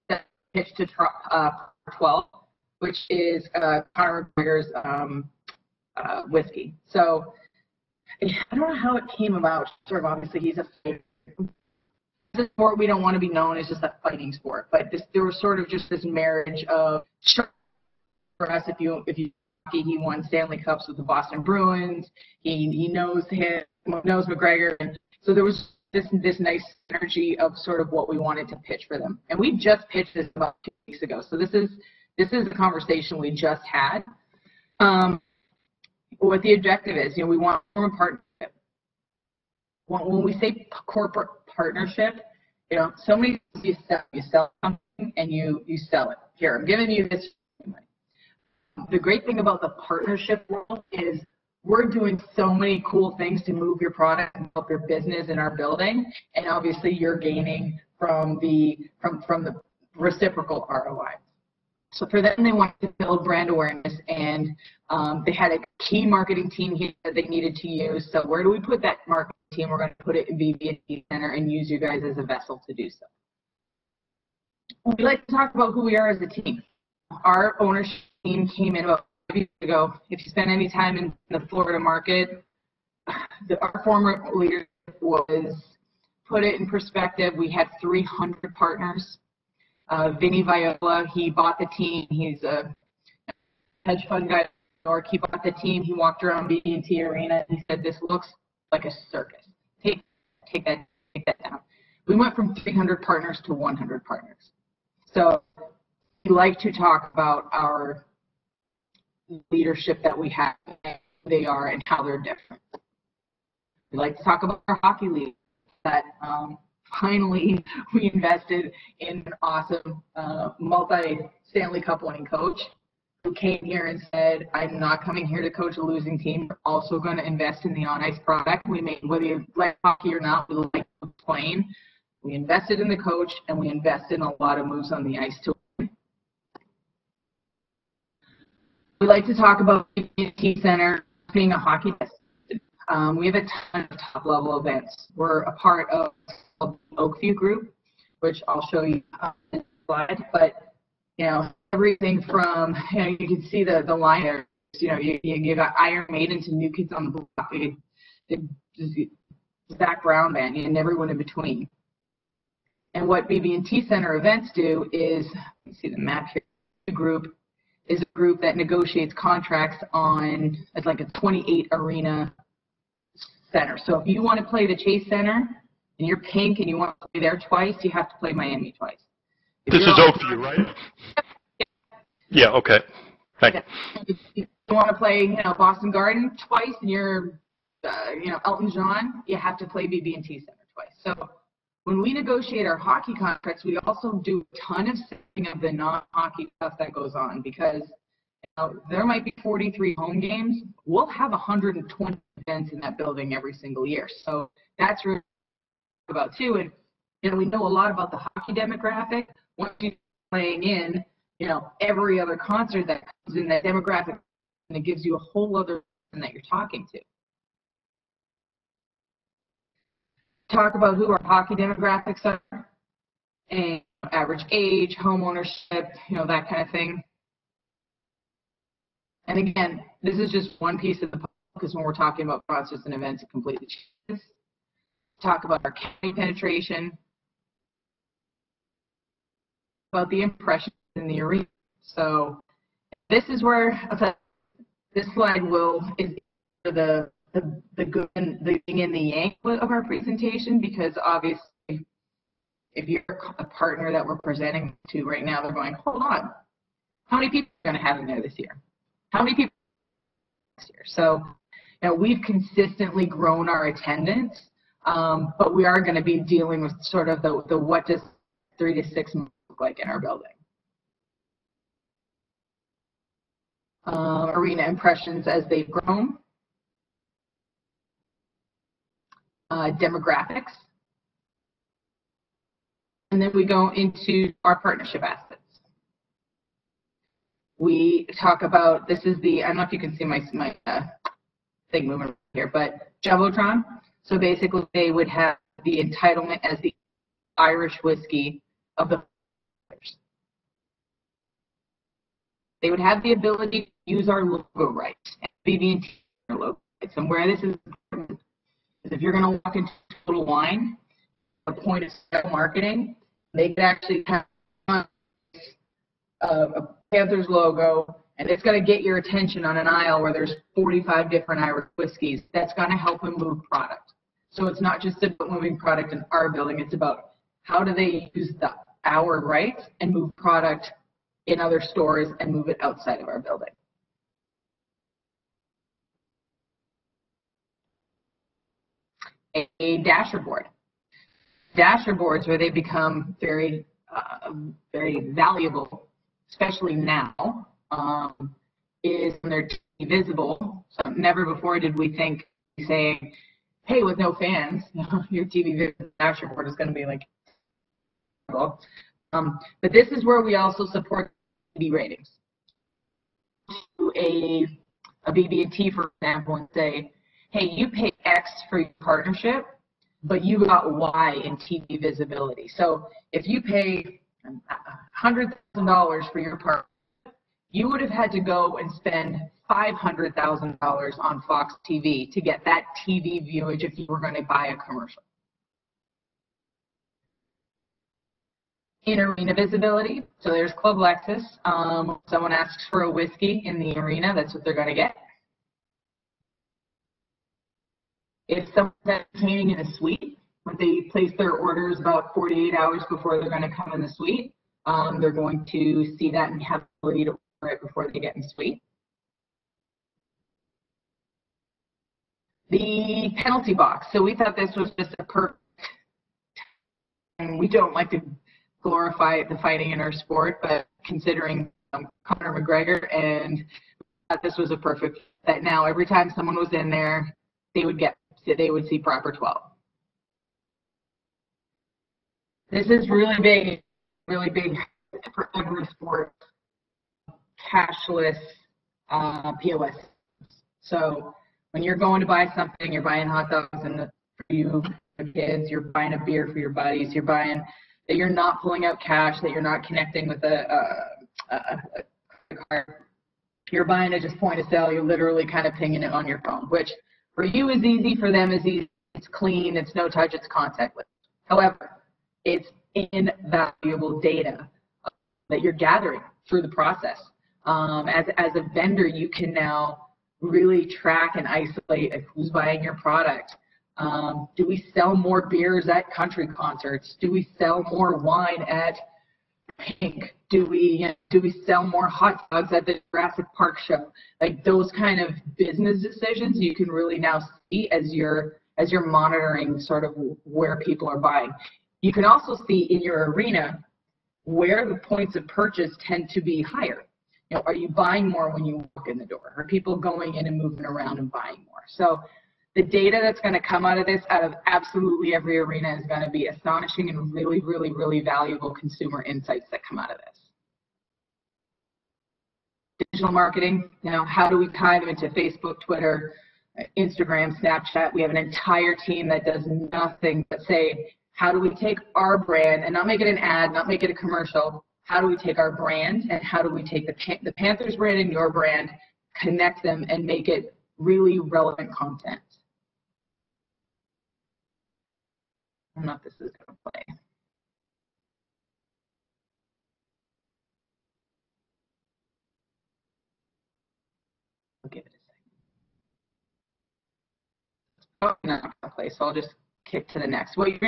that pitched to Prop 12, which is Conor McGregor's whiskey. So I don't know how it came about. Sort of obviously, he's a sport we don't want to be known as just a fighting sport, but there was sort of just this marriage of, for us, if you he won Stanley Cups with the Boston Bruins, he knows McGregor, and so there was this nice synergy of sort of what we wanted to pitch for them, and we just pitched this about 2 weeks ago. So this is a conversation we just had. What the objective is, you know, we want a partnership. When we say corporate partnership, you know, so many times you sell something and you sell it. Here, I'm giving you this. The great thing about the partnership world is we're doing so many cool things to move your product and help your business in our building, and obviously you're gaining from the reciprocal ROI. So for them, they wanted to build brand awareness, and they had a key marketing team here that they needed to use. So where do we put that marketing team? We're going to put it in BB&T Center and use you guys as a vessel to do so. We like to talk about who we are as a team. Our ownership team came in about 5 years ago. If you spend any time in the Florida market, our former leadership was, put it in perspective, we had 300 partners. Vinny Viola, he bought the team. He's a hedge fund guy in New York. He bought the team. He walked around BB&T Arena and he said, this looks like a circus. Take that down. We went from 300 partners to 100 partners. So we like to talk about our leadership that we have, who they are, and how they're different. We like to talk about our hockey league that finally, we invested in an awesome multi-Stanley Cup winning coach who came here and said, I'm not coming here to coach a losing team. We're also going to invest in the on-ice product. We made, whether you like hockey or not, we like playing. We invested in the coach, and we invested in a lot of moves on the ice to win. We like to talk about BB&T Center being a hockey business. We have a ton of top-level events. We're a part of Oakview Group, which I'll show you on the slide, but you know, everything from, you know, you can see the line there, you know, you got Iron Maiden to New Kids on the Block, Zach Brown Band, and everyone in between. And what BB&T Center events do is, you see the map here, the group is a group that negotiates contracts on, it's like a 28 arena center. So if you want to play the Chase Center, and you're pink and you want to play there twice, you have to play Miami twice. If this is Oakview, right? Yeah, okay. Thank you. If you want to play, you know, Boston Garden twice and you're, you know, Elton John, you have to play BB&T Center twice. So when we negotiate our hockey contracts, we also do a ton of setting of the non-hockey stuff that goes on because you know, there might be 43 home games. We'll have 120 events in that building every single year. So that's really about too, and you know, we know a lot about the hockey demographic. Once you're playing in, you know, every other concert that comes in that demographic, and it gives you a whole other person that you're talking to. Talk about who our hockey demographics are, and average age, home ownership, you know, that kind of thing. And again, this is just one piece of the puzzle because when we're talking about concerts and events, it completely changes. Talk about our county penetration, about the impressions in the arena. So this is where this slide is the good and the yin and the yang of our presentation, because obviously if you're a partner that we're presenting to right now, they're going, hold on, how many people are going to have in there this year? How many people next year? So you know, we've consistently grown our attendance. But we are going to be dealing with sort of the what does 3 to 6 months look like in our building. Arena impressions as they've grown. Demographics. And then we go into our partnership assets. We talk about, this is the, I don't know if you can see my thing moving over here, but Jumbotron. So basically, they would have the entitlement as the Irish whiskey of the players. They would have the ability to use our logo rights, BB&T logo rights. And where this is important is if you're going to walk into Total Wine, the point of sale marketing, they could actually have a Panthers logo. And it's going to get your attention on an aisle where there's 45 different Irish whiskeys. That's going to help them move product. So it's not just about moving product in our building. It's about how do they use our rights and move product in other stores and move it outside of our building. A dasher board. Dasher boards where they become very, very valuable, especially now. is when they're visible. So never before did we think saying, hey, with no fans, you know, your TV match report is going to be like, but this is where we also support TV ratings. A BB&T, for example, and say, hey, you pay X for your partnership, but you got Y in TV visibility. So if you pay $100,000 for your partnership, you would have had to go and spend $500,000 on Fox TV to get that TV viewage if you were going to buy a commercial. In arena visibility, so there's Club Lexus. Someone asks for a whiskey in the arena, that's what they're going to get. If someone's entertaining in a suite, when they place their orders about 48 hours before they're going to come in the suite, they're going to see that and have the ability to order it before they get in the suite. The penalty box. So we thought this was just a perfect, and we don't like to glorify the fighting in our sport, but considering Conor McGregor, and this was a perfect, that now every time someone was in there, they would see Proper 12. This is really big for every sport, cashless POS. So when you're going to buy something, you're buying hot dogs and for you kids, you're buying a beer for your buddies, you're buying, that you're not pulling out cash, that you're not connecting with a card. You're buying at just point of sale, you're literally kind of pinging it on your phone, which for you is easy, for them is easy, it's clean, it's no touch, it's contactless. However, it's invaluable data that you're gathering through the process. As a vendor, you can now really track and isolate who's buying your product. Do we sell more beers at country concerts? Do we sell more wine at Pink? Do we sell more hot dogs at the Jurassic Park show? Like those kind of business decisions you can really now see as you're monitoring sort of where people are buying. You can also see in your arena where the points of purchase tend to be higher. You know, are you buying more when you walk in the door? Are people going in and moving around and buying more? So the data that's going to come out of this, out of absolutely every arena, is going to be astonishing and really, really, really valuable consumer insights that come out of this. Digital marketing, you know, how do we tie them into Facebook, Twitter, Instagram, Snapchat? We have an entire team that does nothing but say, how do we take our brand and not make it an ad, not make it a commercial? How do we take our brand and how do we take the Panthers brand and your brand, connect them and make it really relevant content? I don't know if this is going to play. I'll give it a second. Oh, no, it's not going to play, so I'll just kick to the next. What you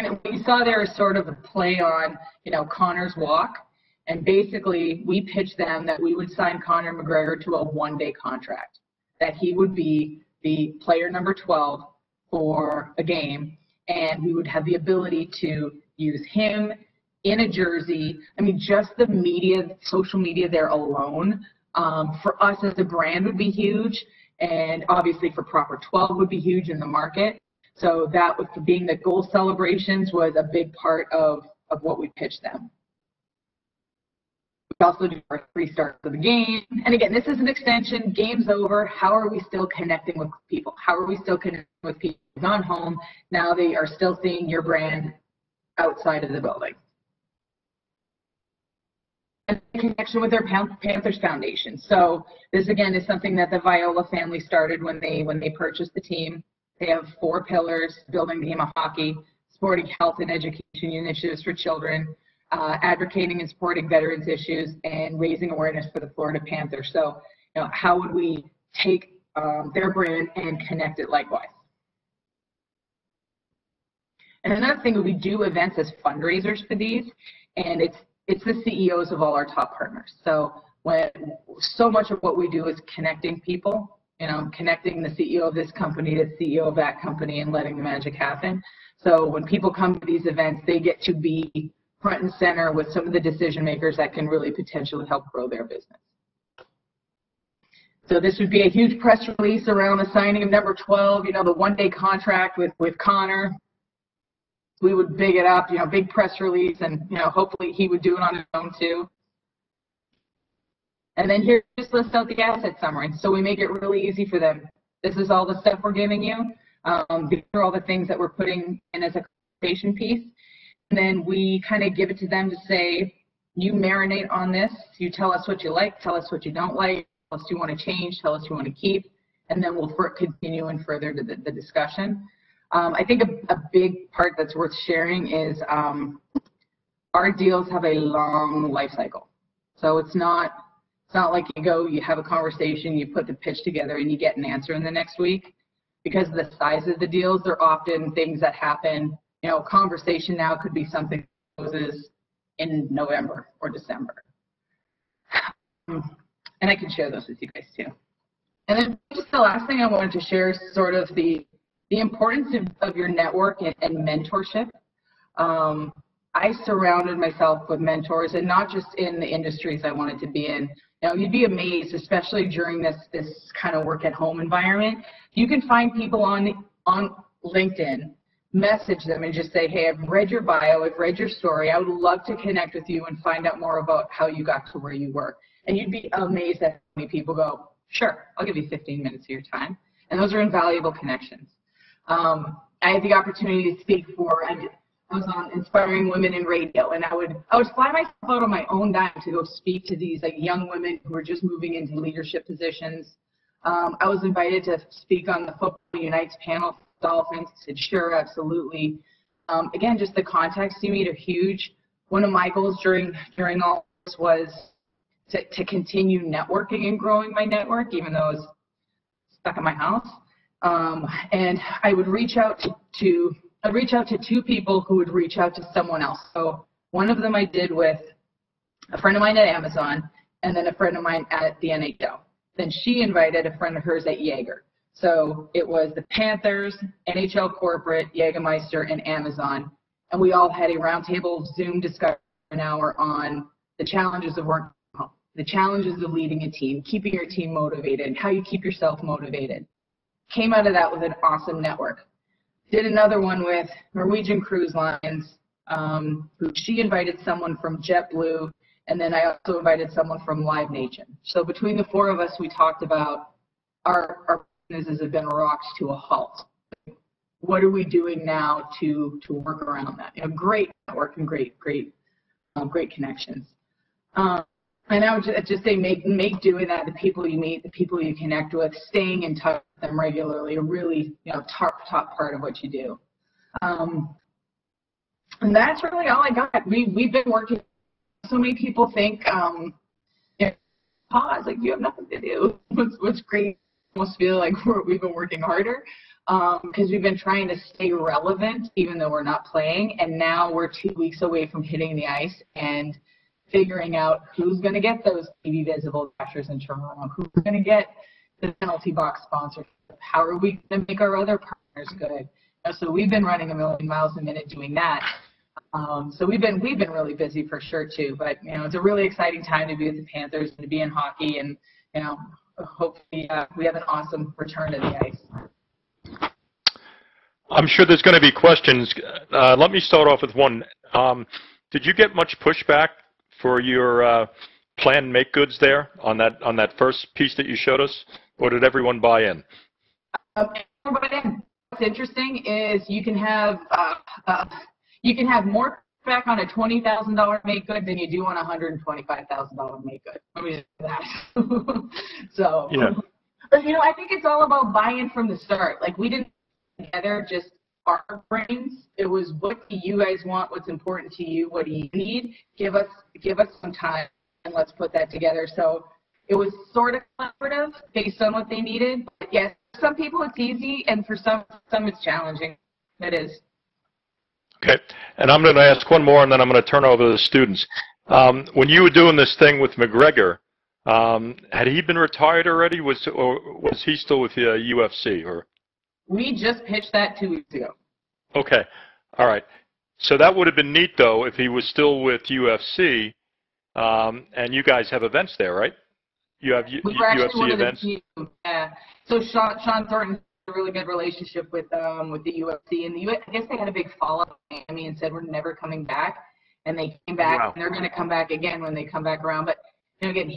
saw there is sort of a play on, you know, Conor's walk, and basically we pitched them that we would sign Conor McGregor to a one-day contract, that he would be the player number 12 for a game, and we would have the ability to use him in a jersey. I mean, just the media, social media there alone, for us as a brand would be huge, and obviously for Proper 12 would be huge in the market. So that, with being the goal celebrations, was a big part of what we pitched them. We also do our three starts of the game. And again, this is an extension. Game's over. How are we still connecting with people? How are we still connecting with people who've gone home? Now they are still seeing your brand outside of the building. And connection with their Panthers Foundation. So this, again, is something that the Viola family started when they purchased the team. They have four pillars: building the game of hockey, supporting health and education initiatives for children, advocating and supporting veterans issues, and raising awareness for the Florida Panthers. So, you know, how would we take their brand and connect it likewise? And another thing, we do events as fundraisers for these, and it's the CEOs of all our top partners. So when so much of what we do is connecting people, you know, connecting the CEO of this company to the CEO of that company and letting the magic happen. So when people come to these events, they get to be front and center with some of the decision makers that can really potentially help grow their business. So this would be a huge press release around the signing of number 12, you know, the one-day contract with Connor. We would big it up, you know, big press release, and, you know, hopefully he would do it on his own too. And then here, just list out the asset summary, so we make it really easy for them. This is all the stuff we're giving you. These are all the things that we're putting in as a conversation piece. And then we kind of give it to them to say, you marinate on this. You tell us what you like, tell us what you don't like, tell us you want to change, tell us you want to keep, and then we'll continue and further to the discussion. I think a big part that's worth sharing is our deals have a long life cycle. So it's not like you go, you have a conversation, you put the pitch together, and you get an answer in the next week. Because of the size of the deals, they're often things that happen. You know, a conversation now could be something that closes in November or December. And I can share those with you guys too. And then just the last thing I wanted to share is sort of the importance of your network and mentorship. I surrounded myself with mentors, and not just in the industries I wanted to be in. Now, you'd be amazed, especially during this kind of work at home environment. You can find people on LinkedIn, message them and just say, hey, I've read your bio, I've read your story, I would love to connect with you and find out more about how you got to where you were. And you'd be amazed at how many people go, sure, I'll give you 15 minutes of your time. And those are invaluable connections. I had the opportunity to speak for, I was on Inspiring Women in Radio, and I would fly myself out on my own dime to go speak to these like young women who were just moving into leadership positions. I was invited to speak on the Football Unites panel, Dolphins. I said, sure, absolutely. Again, just the contacts you meet are huge. One of my goals during all this was to continue networking and growing my network, even though I was stuck in my house. And I would reach out to two people who would reach out to someone else. So one of them I did with a friend of mine at Amazon, and then a friend of mine at the NHL. Then she invited a friend of hers at Jaeger. So it was the Panthers, NHL Corporate, Jägermeister, and Amazon. And we all had a roundtable Zoom discussion for an hour on the challenges of working from home, the challenges of leading a team, keeping your team motivated, how you keep yourself motivated. Came out of that with an awesome network. Did another one with Norwegian Cruise Lines, who she invited someone from JetBlue, and then I also invited someone from Live Nation. So between the four of us, we talked about our businesses have been rocked to a halt. What are we doing now to work around that? You know, great network and great connections. And I would just say make doing that, the people you meet, the people you connect with, staying in touch with them regularly, a really, you know, top part of what you do. And that's really all I got. We've been working. So many people think, you know, pause, like you have nothing to do. What's great, I almost feel like we've been working harder because we've been trying to stay relevant even though we're not playing. And now we're 2 weeks away from hitting the ice and figuring out who's going to get those TV visible captures in Toronto, who's going to get the penalty box sponsorship, how are we going to make our other partners good. So we've been running a million miles a minute doing that. So we've been really busy for sure too. But you know, it's a really exciting time to be with the Panthers and to be in hockey, and you know, hopefully we have an awesome return to the ice. I'm sure there's going to be questions. Let me start off with one. Did you get much pushback for your planned make goods there on that first piece that you showed us, or did everyone buy in? Everybody in. What's interesting is you can have you can have more back on a $20,000 make good than you do on a $125,000 make good. Let me just say that. So, yeah. But you know, I think it's all about buy-in from the start. Like we didn't put together just our brains. It was what do you guys want? What's important to you? What do you need? Give us some time and let's put that together. So it was sort of collaborative based on what they needed. But yes, for some people it's easy, and for some it's challenging. It is. Okay, and I'm going to ask one more, and then I'm going to turn over to the students. When you were doing this thing with McGregor, had he been retired already? Or was he still with the UFC? Or we just pitched that 2 weeks ago. Okay, all right. So that would have been neat, though, if he was still with UFC. And you guys have events there, right? You have UFC events? Yeah. So Sean Thornton has a really good relationship with the UFC. And the I guess they had a big follow-up with Miami and said, we're never coming back. And they came back, wow. And they're going to come back again when they come back around. But, you know, again,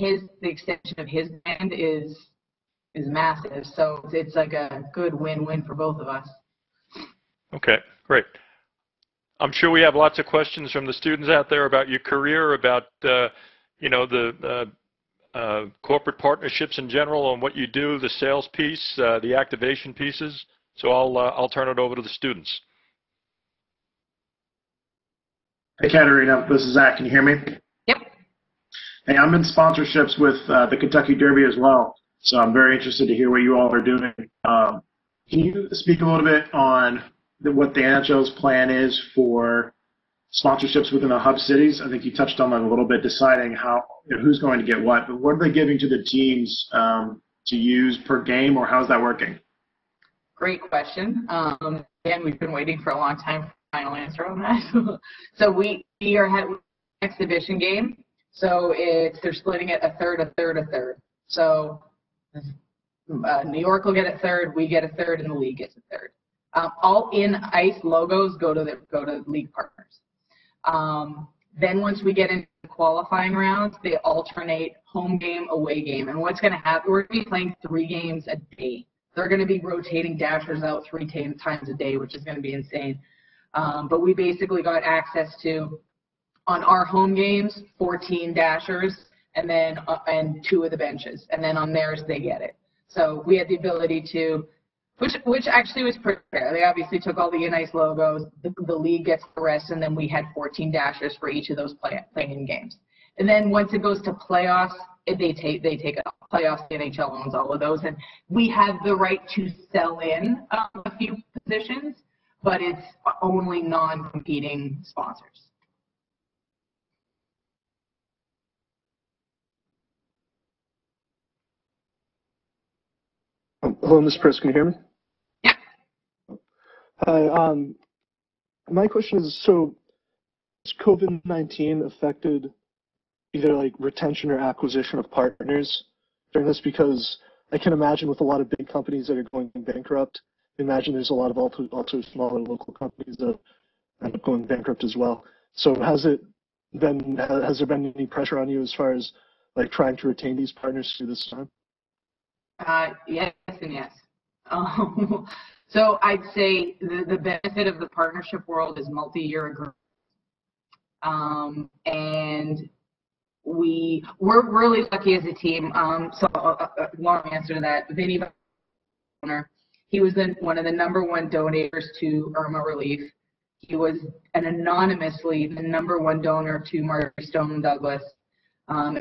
the extension of his band is massive. So it's like a good win-win for both of us. Okay, great. I'm sure we have lots of questions from the students out there about your career, about, you know, the corporate partnerships in general and what you do, the sales piece, the activation pieces. So I'll turn it over to the students. Hey, Katerina, this is Zach. Can you hear me? Yep. Hey, I'm in sponsorships with the Kentucky Derby as well, so I'm very interested to hear what you all are doing. Can you speak a little bit on what the NHL's plan is for sponsorships within the hub cities? I think you touched on that a little bit, deciding how, you know, who's going to get what, but what are they giving to the teams to use per game, or how's that working? Great question. Again, we've been waiting for a long time for the final answer on that. So we are at an exhibition game, so they're splitting it a third, a third, a third. So New York will get a third, we get a third, and the league gets a third. All in-ice logos go to league partners. Then once we get into qualifying rounds, they alternate home game, away game. And what's going to happen, we're going to be playing 3 games a day. They're going to be rotating dashers out 3 times a day, which is going to be insane. But we basically got access to, on our home games, 14 dashers and 2 of the benches. And then on theirs, they get it. So we had the ability to, which actually was pretty fair. They obviously took all the in-ice logos, the league gets the rest, and then we had 14 dashers for each of those playing games. And then once it goes to playoffs, they take it all. Playoffs, the NHL owns all of those, and we have the right to sell in a few positions, but it's only non-competing sponsors. Hello, Ms. Perez, can you hear me? Yeah. Hi. My question is, so has COVID-19 affected either like retention or acquisition of partners during this? Because I can imagine with a lot of big companies that are going bankrupt, I imagine there's a lot of also smaller local companies that end up going bankrupt as well. So has there been any pressure on you as far as like trying to retain these partners through this time? Yes and yes. So I'd say the benefit of the partnership world is multi-year agreements. And we're really lucky as a team. So a long answer to that. Vinny, he was one of the #1 donators to Irma Relief. He was anonymously the #1 donor to Marjory Stoneman Douglas.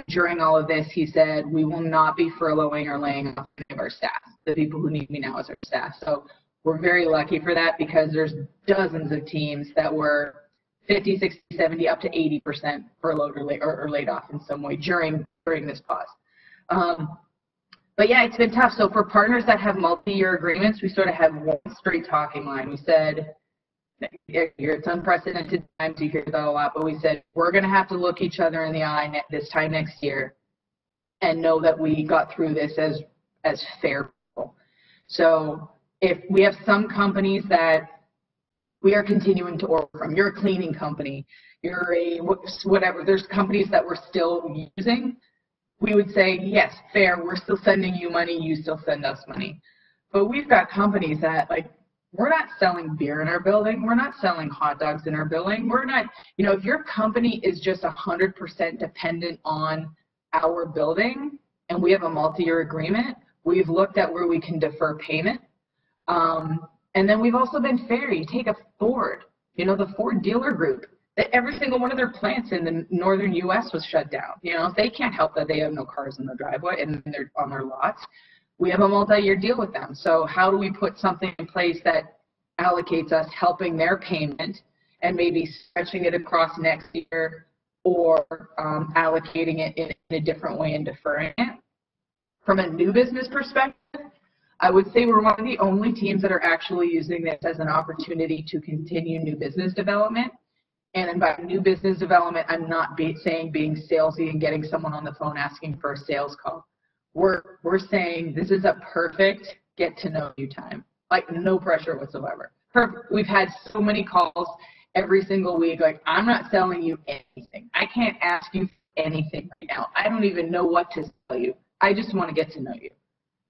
During all of this, he said, we will not be furloughing or laying off any of our staff. The people who need me now is our staff. So we're very lucky for that, because there's dozens of teams that were 50, 60, 70, up to 80% furloughed or laid off in some way during this pause. But yeah, it's been tough. So for partners that have multi-year agreements, we sort of have one straight talking line. We said, it's unprecedented times, you hear that a lot, but we said we're going to have to look each other in the eye this time next year and know that we got through this as fair people. So if we have some companies that we are continuing to order from, you're a cleaning company, you're a whatever, there's companies that we're still using, we would say, yes, fair, we're still sending you money, you still send us money. But we've got companies that, like, we're not selling beer in our building. We're not selling hot dogs in our building. We're not, you know, if your company is just 100% dependent on our building and we have a multi-year agreement, we've looked at where we can defer payment. And then we've also been fair. You take a Ford, you know, the Ford dealer group, that every single one of their plants in the northern U.S. was shut down. You know, if they can't help that they have no cars in their driveway and they're on their lots, we have a multi-year deal with them. So how do we put something in place that allocates us helping their payment and maybe stretching it across next year, or allocating it in a different way and deferring it? From a new business perspective, I would say we're one of the only teams that are actually using this as an opportunity to continue new business development. And by new business development, I'm not saying being salesy and getting someone on the phone asking for a sales call. we're saying this is a perfect get to know you time, like no pressure whatsoever. Perfect. We've had so many calls every single week. Like, I'm not selling you anything. I can't ask you anything right now. I don't even know what to sell you. I just want to get to know you.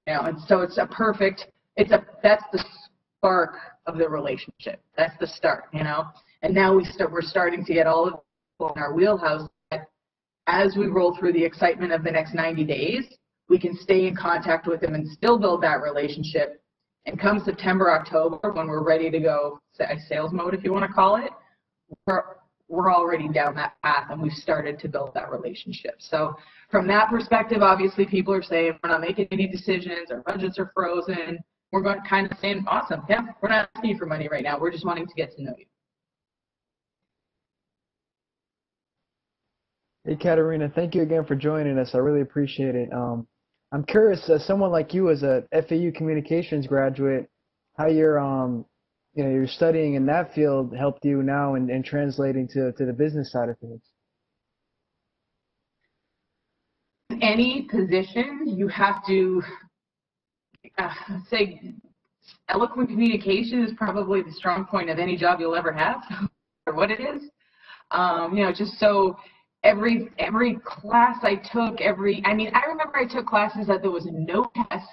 You know, and so it's a perfect, that's the spark of the relationship. That's the start, you know? And now we're starting to get all of people in our wheelhouse that as we roll through the excitement of the next 90 days, we can stay in contact with them and still build that relationship. And come September, October, when we're ready to go sales mode, if you want to call it, we're already down that path and we've started to build that relationship. So from that perspective, obviously people are saying, we're not making any decisions, our budgets are frozen. We're going to kind of saying, awesome, yeah, we're not asking you for money right now. We're just wanting to get to know you. Hey, Katerina, thank you again for joining us. I really appreciate it. I'm curious, as someone like you as a FAU communications graduate, how your you're studying in that field helped you now in translating to the business side of things. Any position, you have to say eloquent communication is probably the strong point of any job you'll ever have, no matter what it is. Just so. Every class I took, I remember I took classes that there was no test.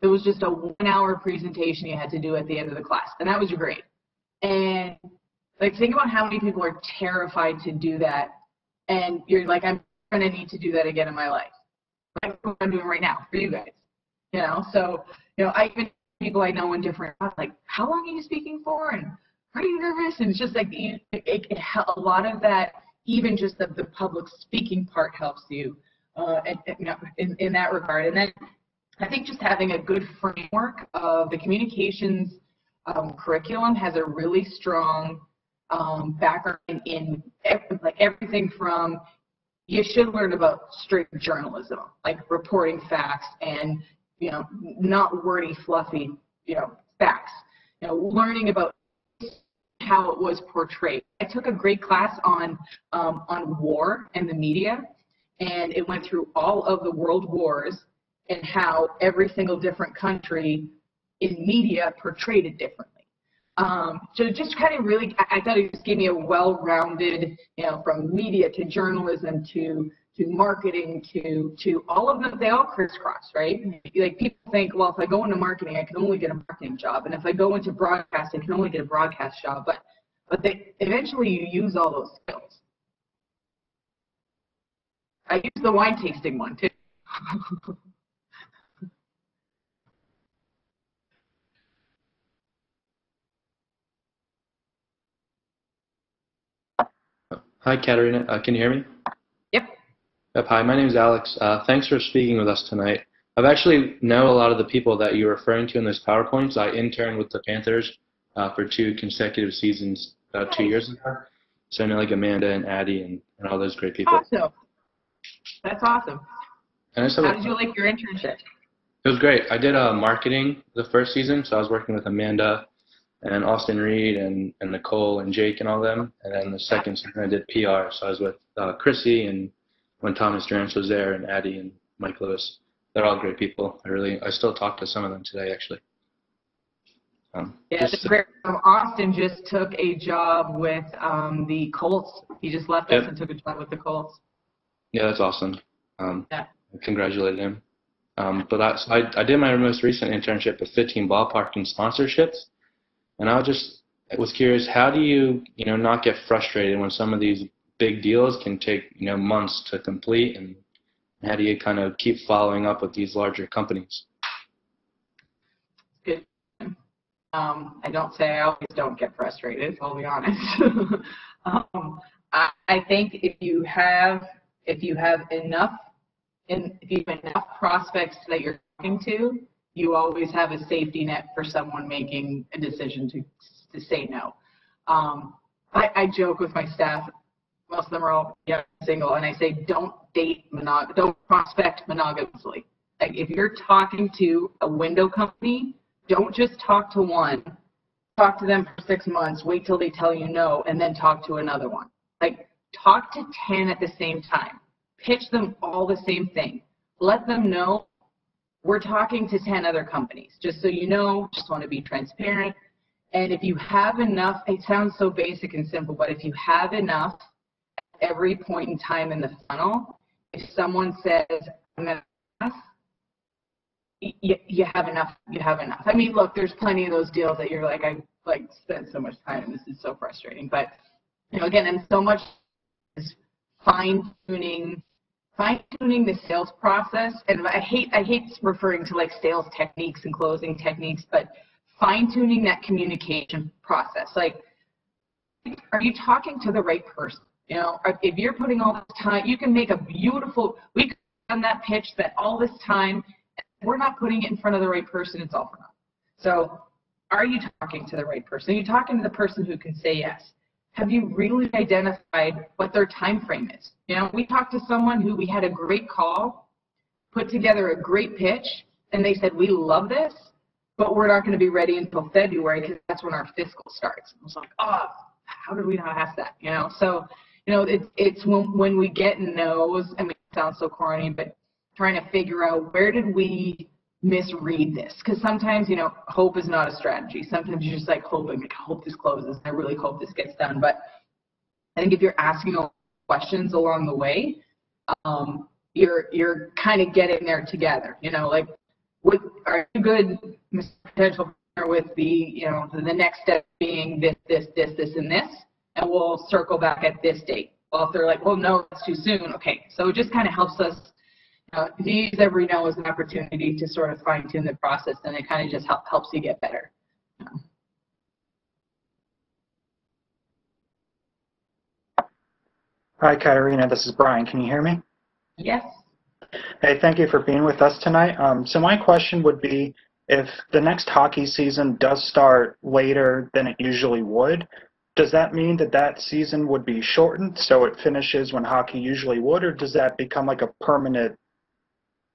There was just a 1-hour presentation you had to do at the end of the class, and that was your grade. And like, think about how many people are terrified to do that, and you're like, I'm gonna need to do that again in my life. Like what I'm doing right now for you guys, you know. So I even people I know in different, like, how long are you speaking for, and are you nervous? And it's just like a lot of that. Even just the public speaking part helps you in that regard. And then I think just having a good framework of the communications curriculum has a really strong background in everything from, you should learn about straight journalism, like reporting facts and, not wordy, fluffy, facts. Learning about how it was portrayed. I took a great class on war and the media, and it went through all of the world wars and how every single different country in media portrayed it differently. So just kind of really, I thought it just gave me a well-rounded, from media to journalism to marketing to all of them. They all crisscross, right? Like people think, well, if I go into marketing, I can only get a marketing job, and if I go into broadcast, I can only get a broadcast job. But eventually, you use all those skills. I use the wine tasting one too. Hi, Katerina. Can you hear me? Yep, hi, my name is Alex. Thanks for speaking with us tonight. I've actually know a lot of the people that you're referring to in those PowerPoints. I interned with the Panthers for 2 consecutive seasons 2 years ago. So I know like Amanda and Addie and all those great people. Awesome. That's awesome. And how did you like your internship? It was great. I did marketing the first season, so I was working with Amanda and Austin Reed and Nicole and Jake and all them. And then the second season I did PR, so I was with Chrissy and when Thomas Durance was there, and Addie and Mike Lewis. They're all great people. I still talk to some of them today, actually. Yeah, Austin just took a job with the Colts. He just left us and took a job with the Colts. Yeah, that's awesome. I congratulated him. So I did my most recent internship with 15 Ballpark and sponsorships, and I was curious, how do you not get frustrated when some of these big deals can take months to complete, and how do you kind of keep following up with these larger companies? Good. I always don't get frustrated, I'll be honest. I think if you have enough prospects that you're talking to, you always have a safety net for someone making a decision to say no. I joke with my staff. Most of them are all single, and I say, don't prospect monogamously. Like, if you're talking to a window company, don't just talk to one. Talk to them for 6 months, wait till they tell you no, and then talk to another one. Like, talk to 10 at the same time. Pitch them all the same thing. Let them know We're talking to 10 other companies, just so you know. Just want to be transparent. And if you have enough, it sounds so basic and simple, but if you have enough at every point in time in the funnel, if someone says, I'm going to ask, you have enough, you have enough. I mean, look, there's plenty of those deals that you're like, I like spent so much time and this is so frustrating. But, you know, again, and so much is fine-tuning the sales process. And I hate referring to like sales techniques and closing techniques, but fine-tuning that communication process. Like, are you talking to the right person? You know, if you're putting all this time, you can make a beautiful, we could have done that pitch that all this time, we're not putting it in front of the right person, it's all for naught. So are you talking to the right person? Are you talking to the person who can say yes? Have you really identified what their time frame is? You know, we talked to someone who we had a great call, put together a great pitch, and they said, we love this, but we're not going to be ready until February because that's when our fiscal starts. I was like, oh, how did we not ask that? You know, so, you know, it's when we get no's, I mean, it sounds so corny, but trying to figure out where did we misread this? Because sometimes, you know, hope is not a strategy. Sometimes you're just like hoping, like, I hope this closes. I really hope this gets done. But I think if you're asking questions along the way, you're kind of getting there together. You know, like, what are you good potential with the, you know, the next step being this, this, this, this, and this, and we'll circle back at this date. Well, if they're like, well, no, that's too soon. Okay, so it just kind of helps us. Use every now as an opportunity to sort of fine tune the process, and it kind of just helps you get better. You know. Hi, Katerina. This is Brian. Can you hear me? Yes. Hey, thank you for being with us tonight. So my question would be, if the next hockey season does start later than it usually would, does that mean that that season would be shortened so it finishes when hockey usually would, or does that become like a permanent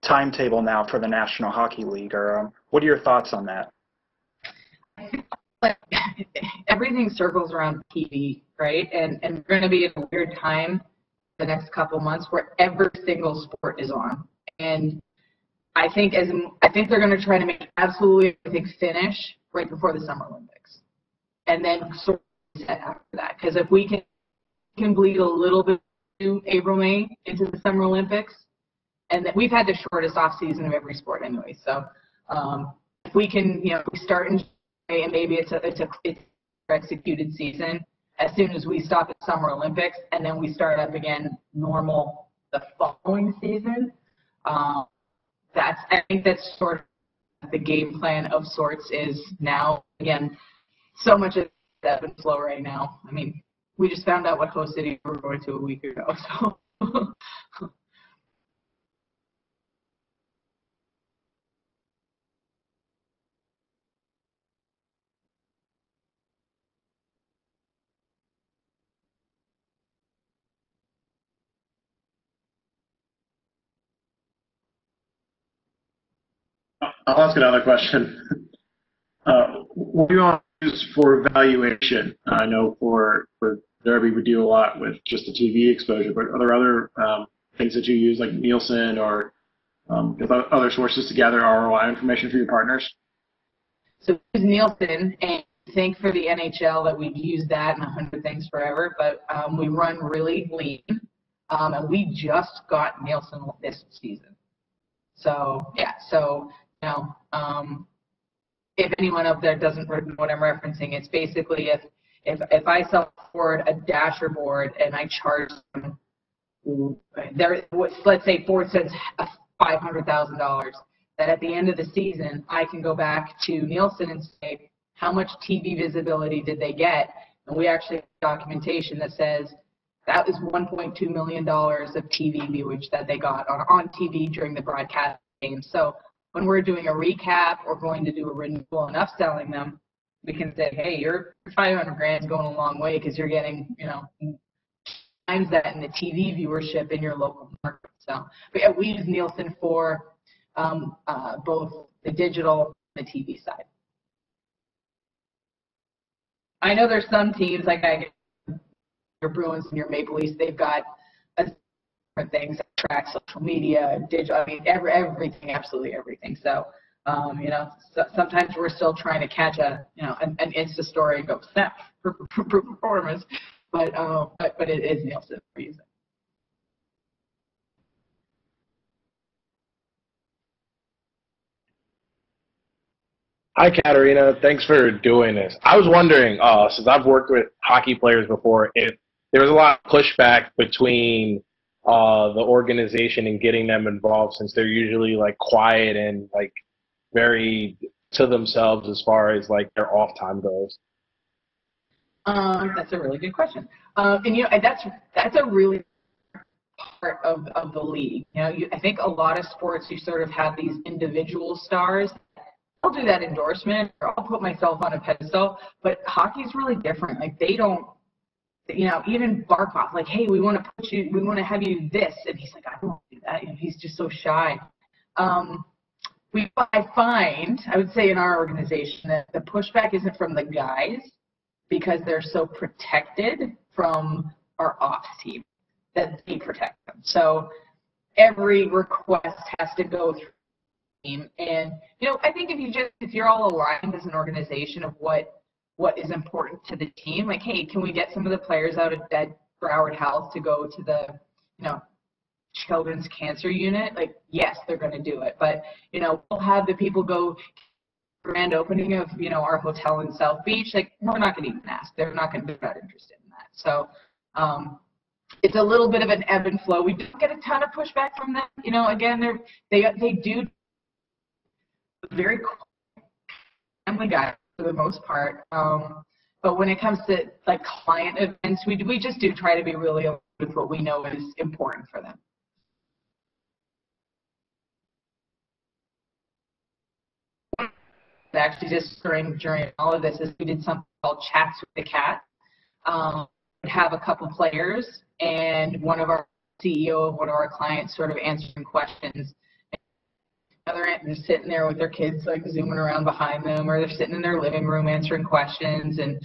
timetable now for the National Hockey League, or what are your thoughts on that? Like, everything circles around TV, right? And we're going to be in a weird time the next couple months where every single sport is on, and I think they're going to try to make absolutely everything finish right before the Summer Olympics, and then sort of set after that. Because if we can bleed a little bit to April, May into the Summer Olympics. And that we've had the shortest off season of every sport anyway. So if we can, you know, we start in January and maybe it's executed season as soon as we stop at Summer Olympics, and then we start up again normal the following season. I think that's sort of the game plan of sorts is now. Again, so much of that in flow right now. I mean, we just found out what host city we were going to a week ago. So. I'll ask another question. What do you want to use for valuation? I know for Derby we do a lot with just the TV exposure, but are there other things that you use like Nielsen or other sources to gather ROI information for your partners? So we use Nielsen, and I think for the NHL that we've used that and 100 things forever, but we run really lean, and we just got Nielsen this season. So, yeah, so, you know, if anyone up there doesn't know what I'm referencing, it's basically if I self-forward a dasher board and I charge them, let's say Ford says $500,000, that at the end of the season, I can go back to Nielsen and say, how much TV visibility did they get? And we actually have documentation that says, that was $1.2 million of TV viewage that they got on TV during the broadcast game. So when we're doing a recap or going to do a renewal and upselling them, we can say, hey, your 500 grand is going a long way because you're getting, you know, times that in the TV viewership in your local market. So but yeah, we use Nielsen for both the digital and the TV side. I know there's some teams like your Bruins and your Maple Leafs, they've got different things. track social media, digital, I mean, everything, absolutely everything. So, you know, so sometimes we're still trying to catch a, you know, an Insta story and go, snap, performance, but it is Nielsen for using. Hi, Katerina. Thanks for doing this. I was wondering, since I've worked with hockey players before, if there was a lot of pushback between the organization and getting them involved, since they're usually like quiet and like very to themselves as far as like their off time goes. That's a really good question, and you know, that's a really part of the league. You know, I think a lot of sports you sort of have these individual stars. I'll do that endorsement, or I'll put myself on a pedestal. But hockey's really different. Like they don't, you know, even Barkov, like, hey, we want to put you, we want to have you this, and he's like, I don't do that. You know, he's just so shy. I would say in our organization that the pushback isn't from the guys because they're so protected from our ops team that they protect them. So every request has to go through. And you know, I think if you're all aligned as an organization of what is important to the team, like, hey, can we get some of the players out of bed for Howard Health to go to the, you know, children's cancer unit? Like, yes, they're going to do it. But you know, we'll have the people go grand opening of, you know, our hotel in South Beach. Like, we're not going to even ask. They're not going to be that interested in that. So it's a little bit of an ebb and flow. We don't get a ton of pushback from them. You know, again, they do. Very family guy for the most part, but when it comes to like client events, we just do try to be really open with what we know is important for them. Actually, just during all of this, is we did something called Chats with the Cat. We'd have a couple players and one of our CEO of one of our clients sort of answering questions. They're sitting there with their kids like zooming around behind them, or they're sitting in their living room answering questions. And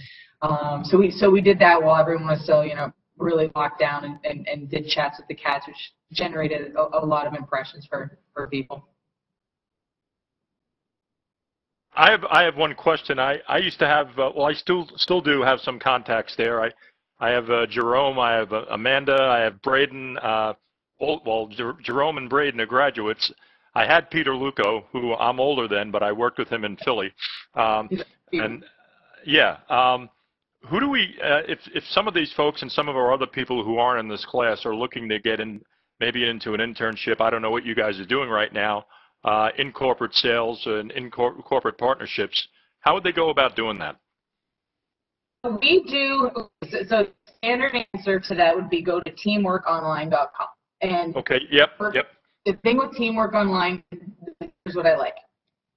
so we did that while everyone was still, you know, really locked down, and did Chats with the Cats, which generated a lot of impressions for people. I have one question. I used to have well, I still do have some contacts there. I have Jerome, I have Amanda, I have Braden. Well, Jerome and Braden are graduates. I had Peter Luco, who I'm older than, but I worked with him in Philly. And yeah, who do we, if some of these folks and some of our other people who aren't in this class are looking to get in, maybe into an internship, I don't know what you guys are doing right now, in corporate sales and in corporate partnerships, how would they go about doing that? We do, so standard answer to that would be go to teamworkonline.com. And okay, yep, yep. The thing with Teamwork Online is what I like.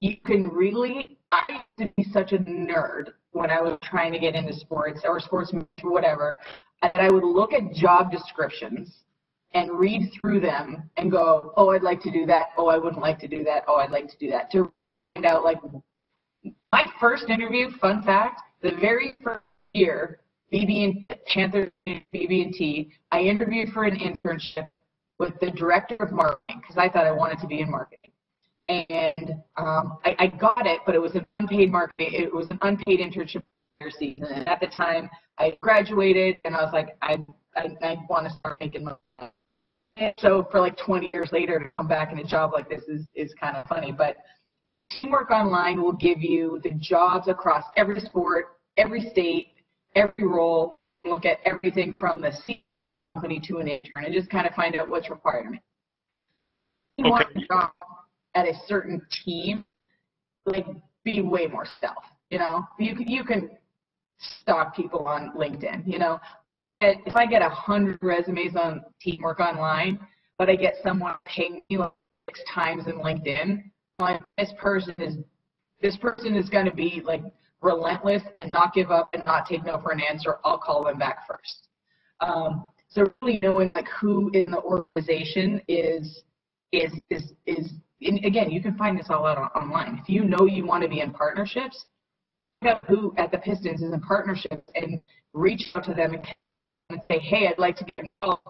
You can really, I used to be such a nerd when I was trying to get into sports or sports, whatever, that I would look at job descriptions and read through them and go, oh, I'd like to do that. Oh, I wouldn't like to do that. Oh, I'd like to do that. To find out, like, my first interview, fun fact, the very first year, BB&T, I interviewed for an internship with the director of marketing, because I thought I wanted to be in marketing. And I got it, but it was an unpaid marketing, it was an unpaid internship season. And at the time, I graduated, and I was like, I want to start making money. And so for like 20 years later, to come back in a job like this is kind of funny. But Teamwork Online will give you the jobs across every sport, every state, every role. Look at everything from the seat company to an intern, and just kind of find out what's required of me. If you want a job at a certain team, like, be way more stealth, you know? You can stalk people on LinkedIn, you know? And if I get 100 resumes on Teamwork Online, but I get someone paying me like 6 times in LinkedIn, like, this person is going to be, like, relentless and not give up and not take no for an answer. I'll call them back first. So really knowing like who in the organization is, and again, you can find this all out online. If you know you want to be in partnerships, find out who at the Pistons is in partnerships and reach out to them and say, hey, I'd like to get involved.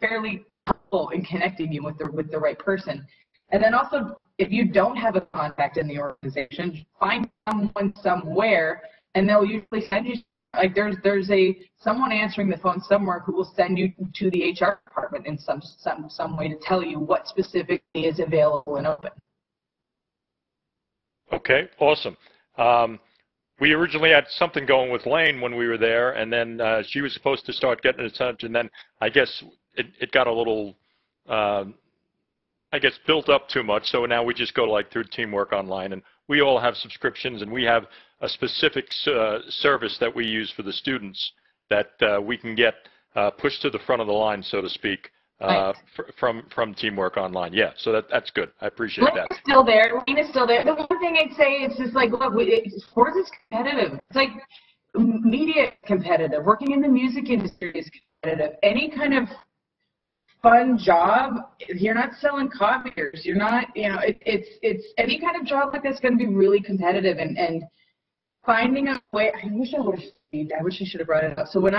fairly helpful in connecting you with the right person. And then also, if you don't have a contact in the organization, find someone somewhere, and they'll usually send you, like there's a someone answering the phone somewhere who will send you to the HR department in some way to tell you what specifically is available and open. Okay, awesome. We originally had something going with Lane when we were there, and then she was supposed to start getting in touch, and then I guess it got a little, I guess, built up too much. So now we just go like through Teamwork Online, and we all have subscriptions, and we have a specific service that we use for the students that we can get pushed to the front of the line, so to speak, right. from Teamwork Online. Yeah, so that's good. I appreciate that. Lane is still there. Lane is still there. The one thing I'd say is just like, look, sports is competitive. It's like media is competitive. Working in the music industry is competitive. Any kind of fun job, you're not selling copiers, you're not, you know, it's any kind of job like that's going to be really competitive, and finding a way. I wish I should have brought it up. So when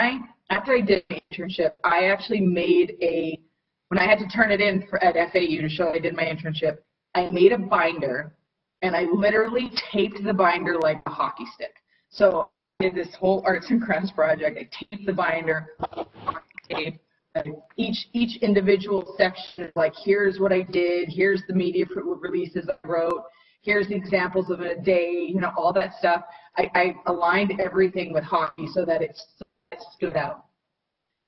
after I did my internship, I actually made a, when I had to turn it in at FAU to show I did my internship, I made a binder, and I literally taped the binder like a hockey stick. So I did this whole arts and crafts project, I taped the binder, tape, each individual section, like here's what I did, here's the media releases I wrote, here's the examples of a day, you know, all that stuff. I aligned everything with hockey so that it stood out.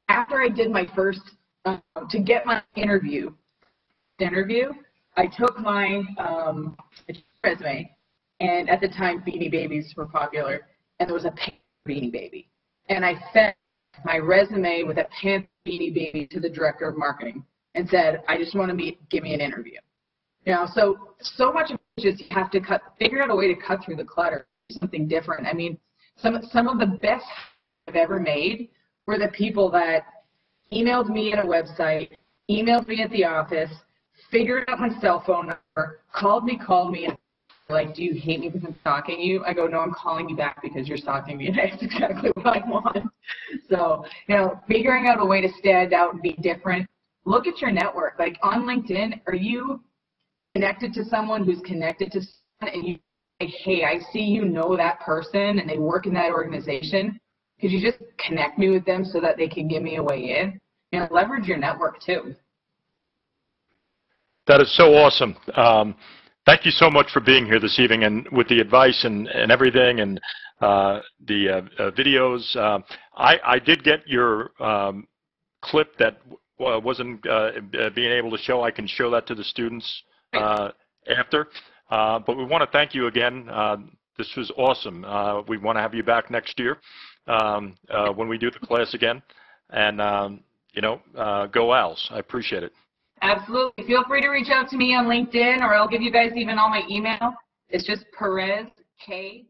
After I did my first, to get my interview, I took my resume, and at the time Beanie Babies were popular, and there was a pink Beanie Baby, and I sent my resume with a pink Beanie Baby to the director of marketing and said, I just want to give me an interview. You know, so much of it is just you have to figure out a way to cut through the clutter, something different. I mean, some of the best I've ever made were the people that emailed me at a website, emailed me at the office, figured out my cell phone number, called me, and like, do you hate me because I'm stalking you? I go, no, I'm calling you back because you're stalking me, and that's exactly what I want. So, you know, figuring out a way to stand out and be different. Look at your network. Like on LinkedIn, are you connected to someone who's connected to someone, and you say, hey, I see you know that person and they work in that organization. Could you just connect me with them so that they can give me a way in? You know, leverage your network too. That is so awesome. Thank you so much for being here this evening, and with the advice and everything, and the videos. I did get your clip that wasn't being able to show. I can show that to the students after. But we want to thank you again. This was awesome. We want to have you back next year when we do the class again. And, you know, go Owls. I appreciate it. Absolutely. Feel free to reach out to me on LinkedIn, or I'll give you guys even all my email. It's just Perez K.